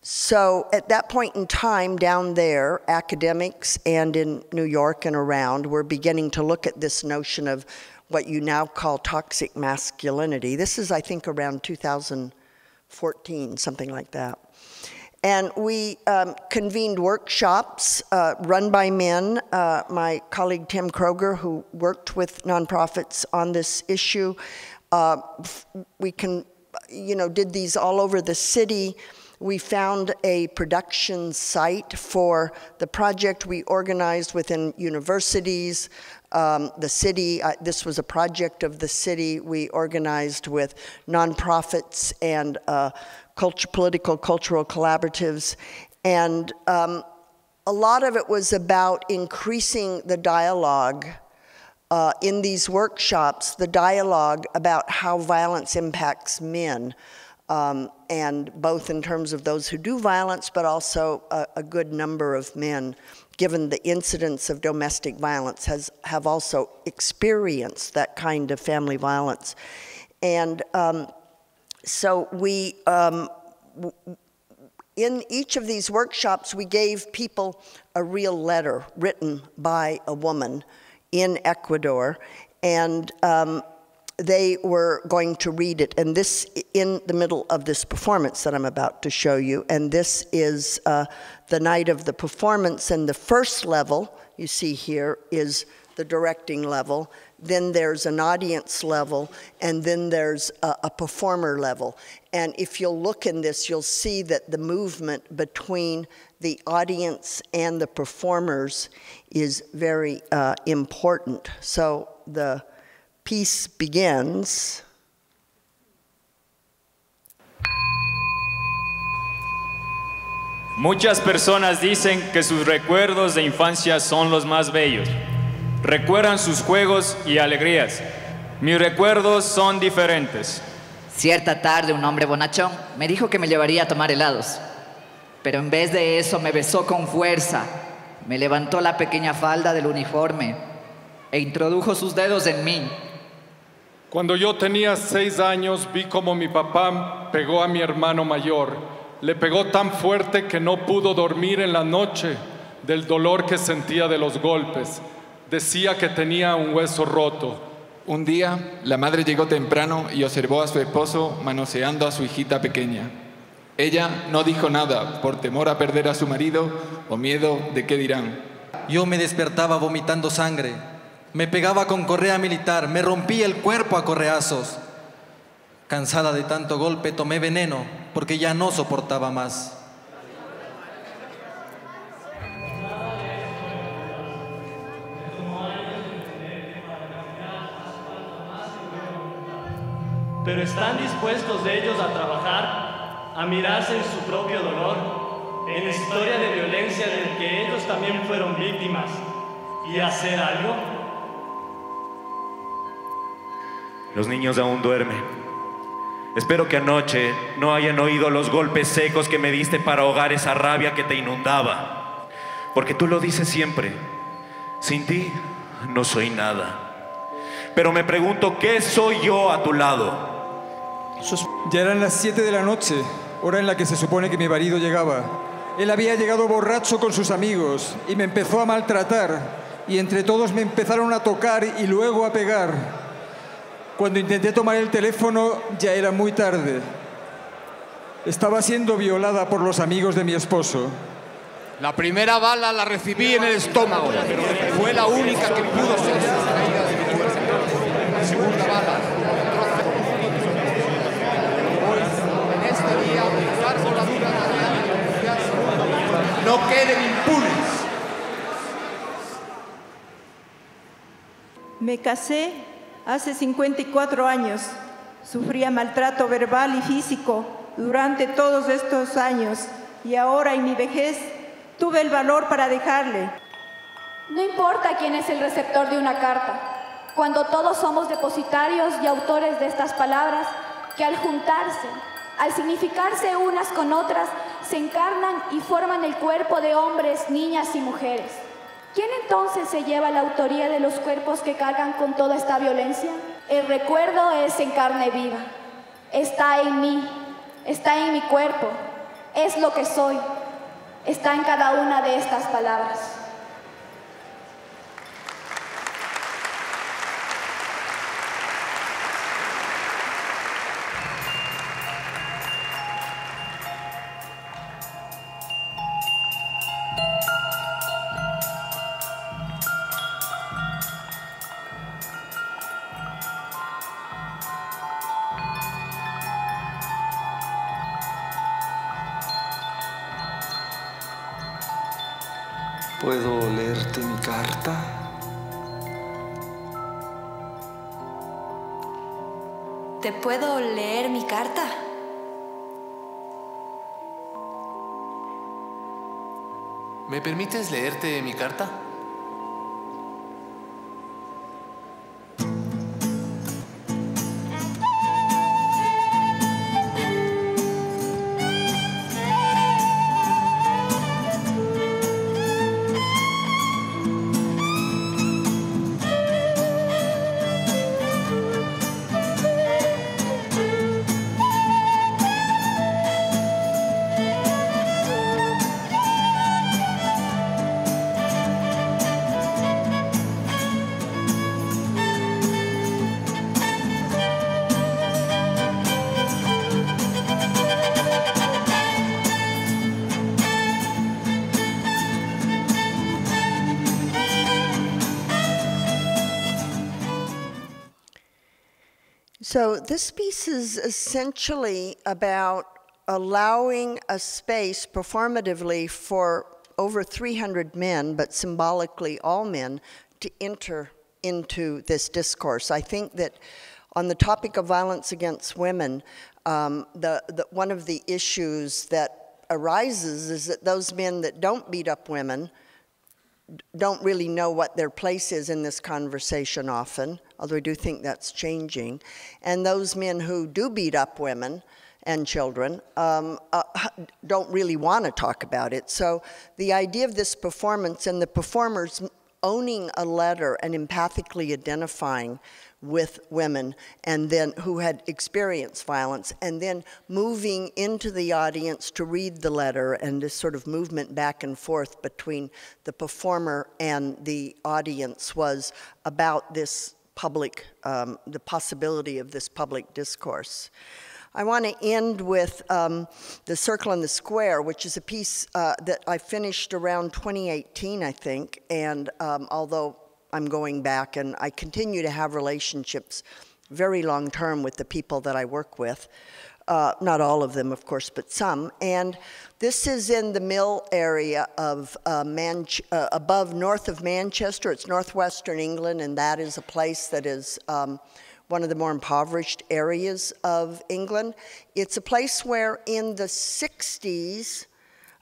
So at that point in time down there, academics and in New York and around were beginning to look at this notion of what you now call toxic masculinity. This is, I think, around two thousand fourteen, something like that. And we um, convened workshops uh, run by men. Uh, my colleague Tim Kroger, who worked with nonprofits on this issue, uh, we can, you know, did these all over the city. We found a production site for the project. We organized within universities, um, the city. Uh, this was a project of the city. We organized with nonprofits and uh, Culture, political, cultural collaboratives, and um, a lot of it was about increasing the dialogue uh, in these workshops, the dialogue about how violence impacts men, um, and both in terms of those who do violence, but also a, a good number of men, given the incidence of domestic violence, has, have also experienced that kind of family violence. And um, So we, um, in each of these workshops, we gave people a real letter written by a woman in Ecuador, and um, they were going to read it. And this, in the middle of this performance that I'm about to show you, and this is uh, the night of the performance, and the first level you see here is the directing level, then there's an audience level, and then there's a, a performer level. And if you'll look in this, you'll see that the movement between the audience and the performers is very uh, important. So the piece begins. Muchas personas dicen que sus recuerdos de infancia son los más bellos. Recuerdan sus juegos y alegrías. Mis recuerdos son diferentes. Cierta tarde un hombre bonachón me dijo que me llevaría a tomar helados. Pero en vez de eso me besó con fuerza. Me levantó la pequeña falda del uniforme e introdujo sus dedos en mí. Cuando yo tenía seis años vi como mi papá pegó a mi hermano mayor. Le pegó tan fuerte que no pudo dormir en la noche del dolor que sentía de los golpes. Decía que tenía un hueso roto. Un día, la madre llegó temprano y observó a su esposo manoseando a su hijita pequeña. Ella no dijo nada por temor a perder a su marido o miedo de qué dirán. Yo me despertaba vomitando sangre. Me pegaba con correa militar. Me rompía el cuerpo a correazos. Cansada de tanto golpe, tomé veneno porque ya no soportaba más. Pero están dispuestos ellos a trabajar, a mirarse en su propio dolor, en la historia de violencia del que ellos también fueron víctimas, y hacer algo. Los niños aún duermen. Espero que anoche no hayan oído los golpes secos que me diste para ahogar esa rabia que te inundaba. Porque tú lo dices siempre, sin ti no soy nada. Pero me pregunto, ¿qué soy yo a tu lado? Ya eran las siete de la noche, hora en la que se supone que mi marido llegaba. Él había llegado borracho con sus amigos y me empezó a maltratar. Y entre todos me empezaron a tocar y luego a pegar. Cuando intenté tomar el teléfono, ya era muy tarde. Estaba siendo violada por los amigos de mi esposo. La primera bala la recibí en el estómago, pero fue la única que pudo ser. No queden impunes. Me casé hace cincuenta y cuatro años. Sufría maltrato verbal y físico durante todos estos años y ahora en mi vejez tuve el valor para dejarle. No importa quién es el receptor de una carta, cuando todos somos depositarios y autores de estas palabras que al juntarse, al significarse unas con otras, se encarnan y forman el cuerpo de hombres, niñas y mujeres. ¿Quién entonces se lleva la autoría de los cuerpos que cargan con toda esta violencia? El recuerdo es en carne viva. Está en mí, está en mi cuerpo, es lo que soy. Está en cada una de estas palabras. ¿Puedo olerte mi carta? ¿Te puedo leer mi carta? ¿Me permites leerte mi carta? So this piece is essentially about allowing a space performatively for over three hundred men, but symbolically all men, to enter into this discourse. I think that on the topic of violence against women, um, the, the, one of the issues that arises is that those men that don't beat up women don't really know what their place is in this conversation often, although I do think that's changing. And those men who do beat up women and children um, uh, don't really want to talk about it. So the idea of this performance and the performers owning a letter and empathically identifying with women and then who had experienced violence and then moving into the audience to read the letter and this sort of movement back and forth between the performer and the audience was about this public, um, the possibility of this public discourse. I want to end with um, The Circle and the Square, which is a piece uh, that I finished around twenty eighteen, I think, and um, although I'm going back and I continue to have relationships very long term with the people that I work with, uh, not all of them, of course, but some, and this is in the Mill area of uh, Man uh, above north of Manchester. It's northwestern England, and that is a place that is um, one of the more impoverished areas of England. It's a place where in the sixties,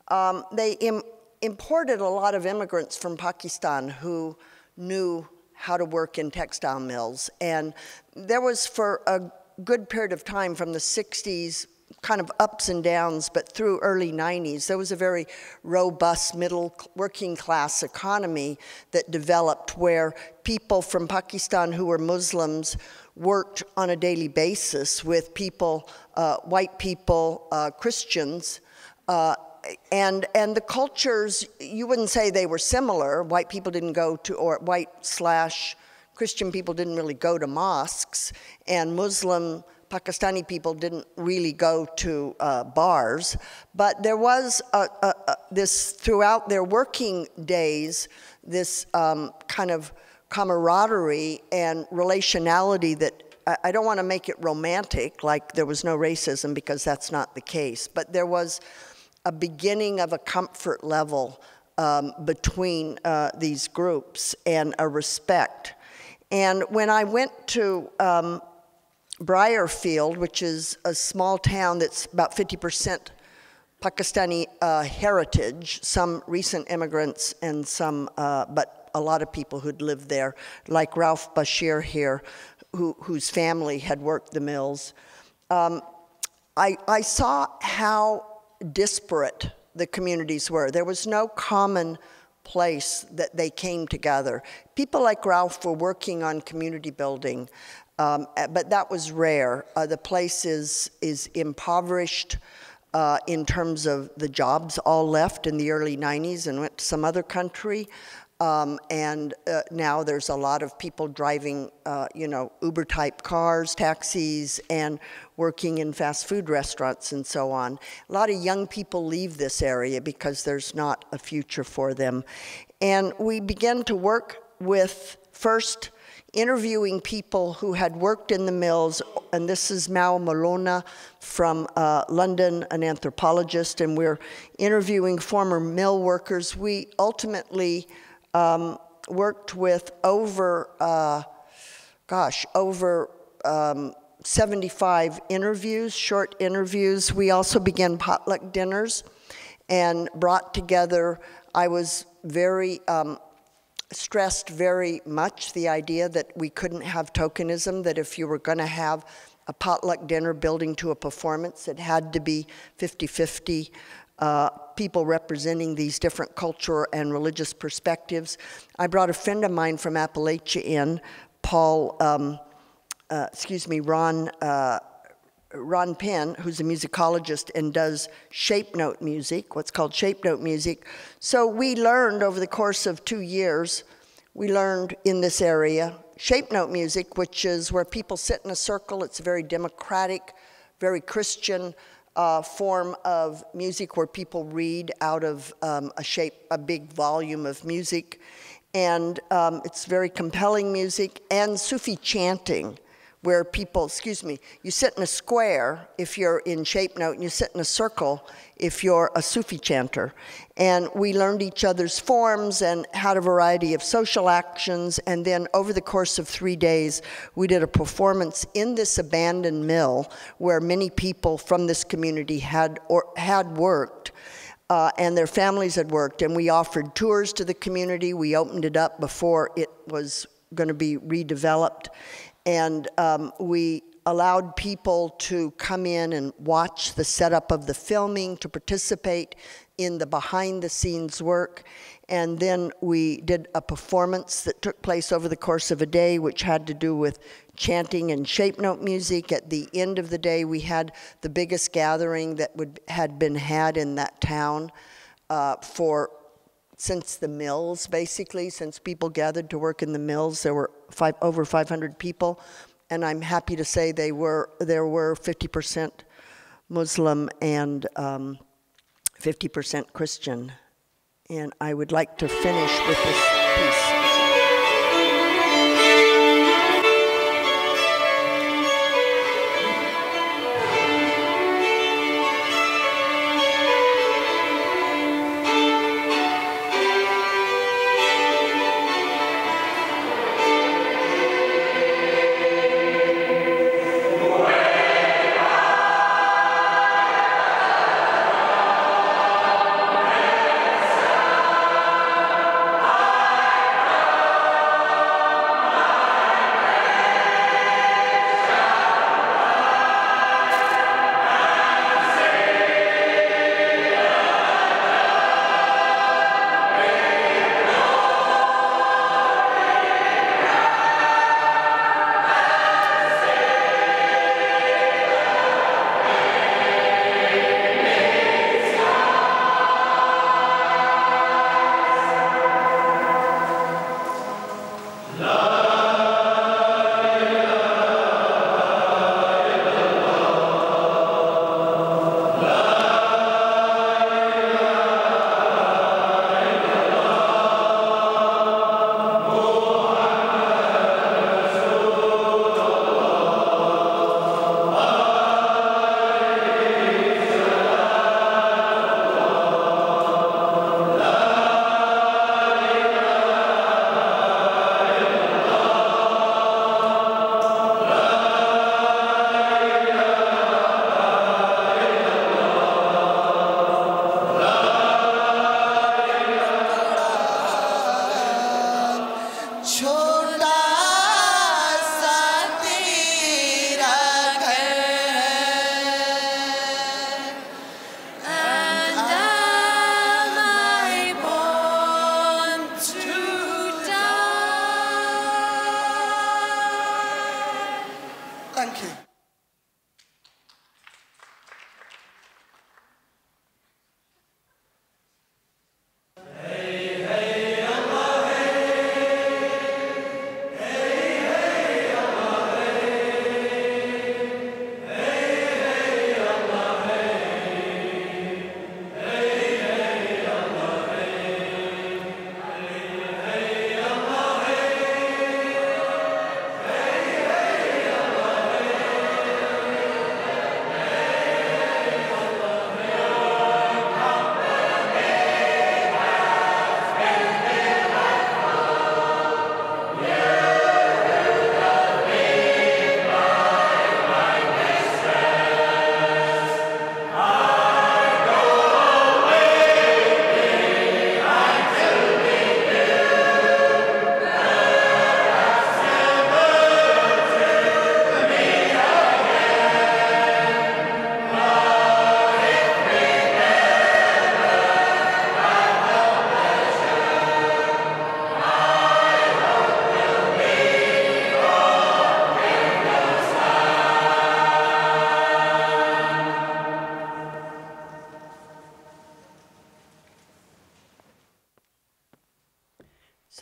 um, they im imported a lot of immigrants from Pakistan who knew how to work in textile mills. And there was for a good period of time from the sixties, kind of ups and downs, but through early nineties, there was a very robust middle working class economy that developed where people from Pakistan who were Muslims worked on a daily basis with people, uh, white people, uh, Christians, uh, and and the cultures, you wouldn't say they were similar. White people didn't go to, or white slash Christian people didn't really go to mosques, and Muslim Pakistani people didn't really go to uh, bars, but there was a, a, a, this, throughout their working days, this um, kind of camaraderie and relationality that, I, I don't want to make it romantic, like there was no racism, because that's not the case, but there was a beginning of a comfort level um, between uh, these groups and a respect. And when I went to um, Briarfield, which is a small town that's about fifty percent Pakistani uh, heritage, some recent immigrants and some, uh, but a lot of people who'd lived there, like Ralph Bashir here, who, whose family had worked the mills. Um, I, I saw how disparate the communities were. There was no common place that they came together. People like Ralph were working on community building, Um, but that was rare. Uh, the place is, is impoverished uh, in terms of the jobs all left in the early nineties and went to some other country. Um, and uh, now there's a lot of people driving, uh, you know, Uber-type cars, taxis, and working in fast food restaurants and so on. A lot of young people leave this area because there's not a future for them. And we began to work with first interviewing people who had worked in the mills, and this is Mao Malona from uh, London, an anthropologist, and we're interviewing former mill workers. We ultimately um, worked with over, uh, gosh, over um, seventy-five interviews, short interviews. We also began potluck dinners and brought together, I was very, um, stressed very much the idea that we couldn't have tokenism, that if you were going to have a potluck dinner building to a performance, it had to be fifty fifty uh, people representing these different cultural and religious perspectives. I brought a friend of mine from Appalachia in, Paul, um, uh, excuse me, Ron, uh, Ron Penn, who's a musicologist and does shape note music, what's called shape note music. So we learned over the course of two years, we learned in this area, shape note music, which is where people sit in a circle. It's a very democratic, very Christian uh, form of music where people read out of um, a shape, a big volume of music. And um, it's very compelling music, and Sufi chanting, where people, excuse me, you sit in a square if you're in shape note, and you sit in a circle if you're a Sufi chanter. And we learned each other's forms and had a variety of social actions. And then over the course of three days, we did a performance in this abandoned mill where many people from this community had, or, had worked. Uh, and their families had worked. And we offered tours to the community. We opened it up before it was going to be redeveloped. And um, we allowed people to come in and watch the setup of the filming, to participate in the behind-the-scenes work. And then we did a performance that took place over the course of a day, which had to do with chanting and shape note music. At the end of the day, we had the biggest gathering that would, had been had in that town uh, for since the mills, basically, since people gathered to work in the mills. There were five, over five hundred people, and I'm happy to say they were, there were fifty percent Muslim and um, fifty percent Christian. And I would like to finish with this piece.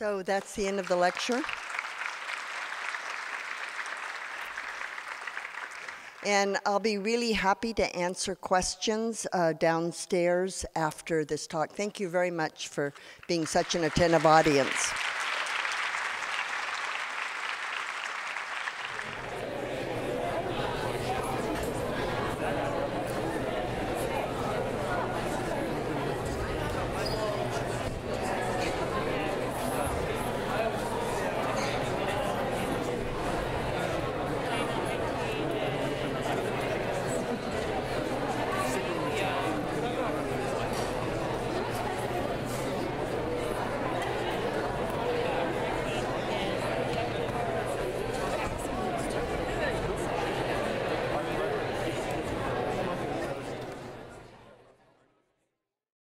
So that's the end of the lecture. And I'll be really happy to answer questions uh, downstairs after this talk. Thank you very much for being such an attentive audience.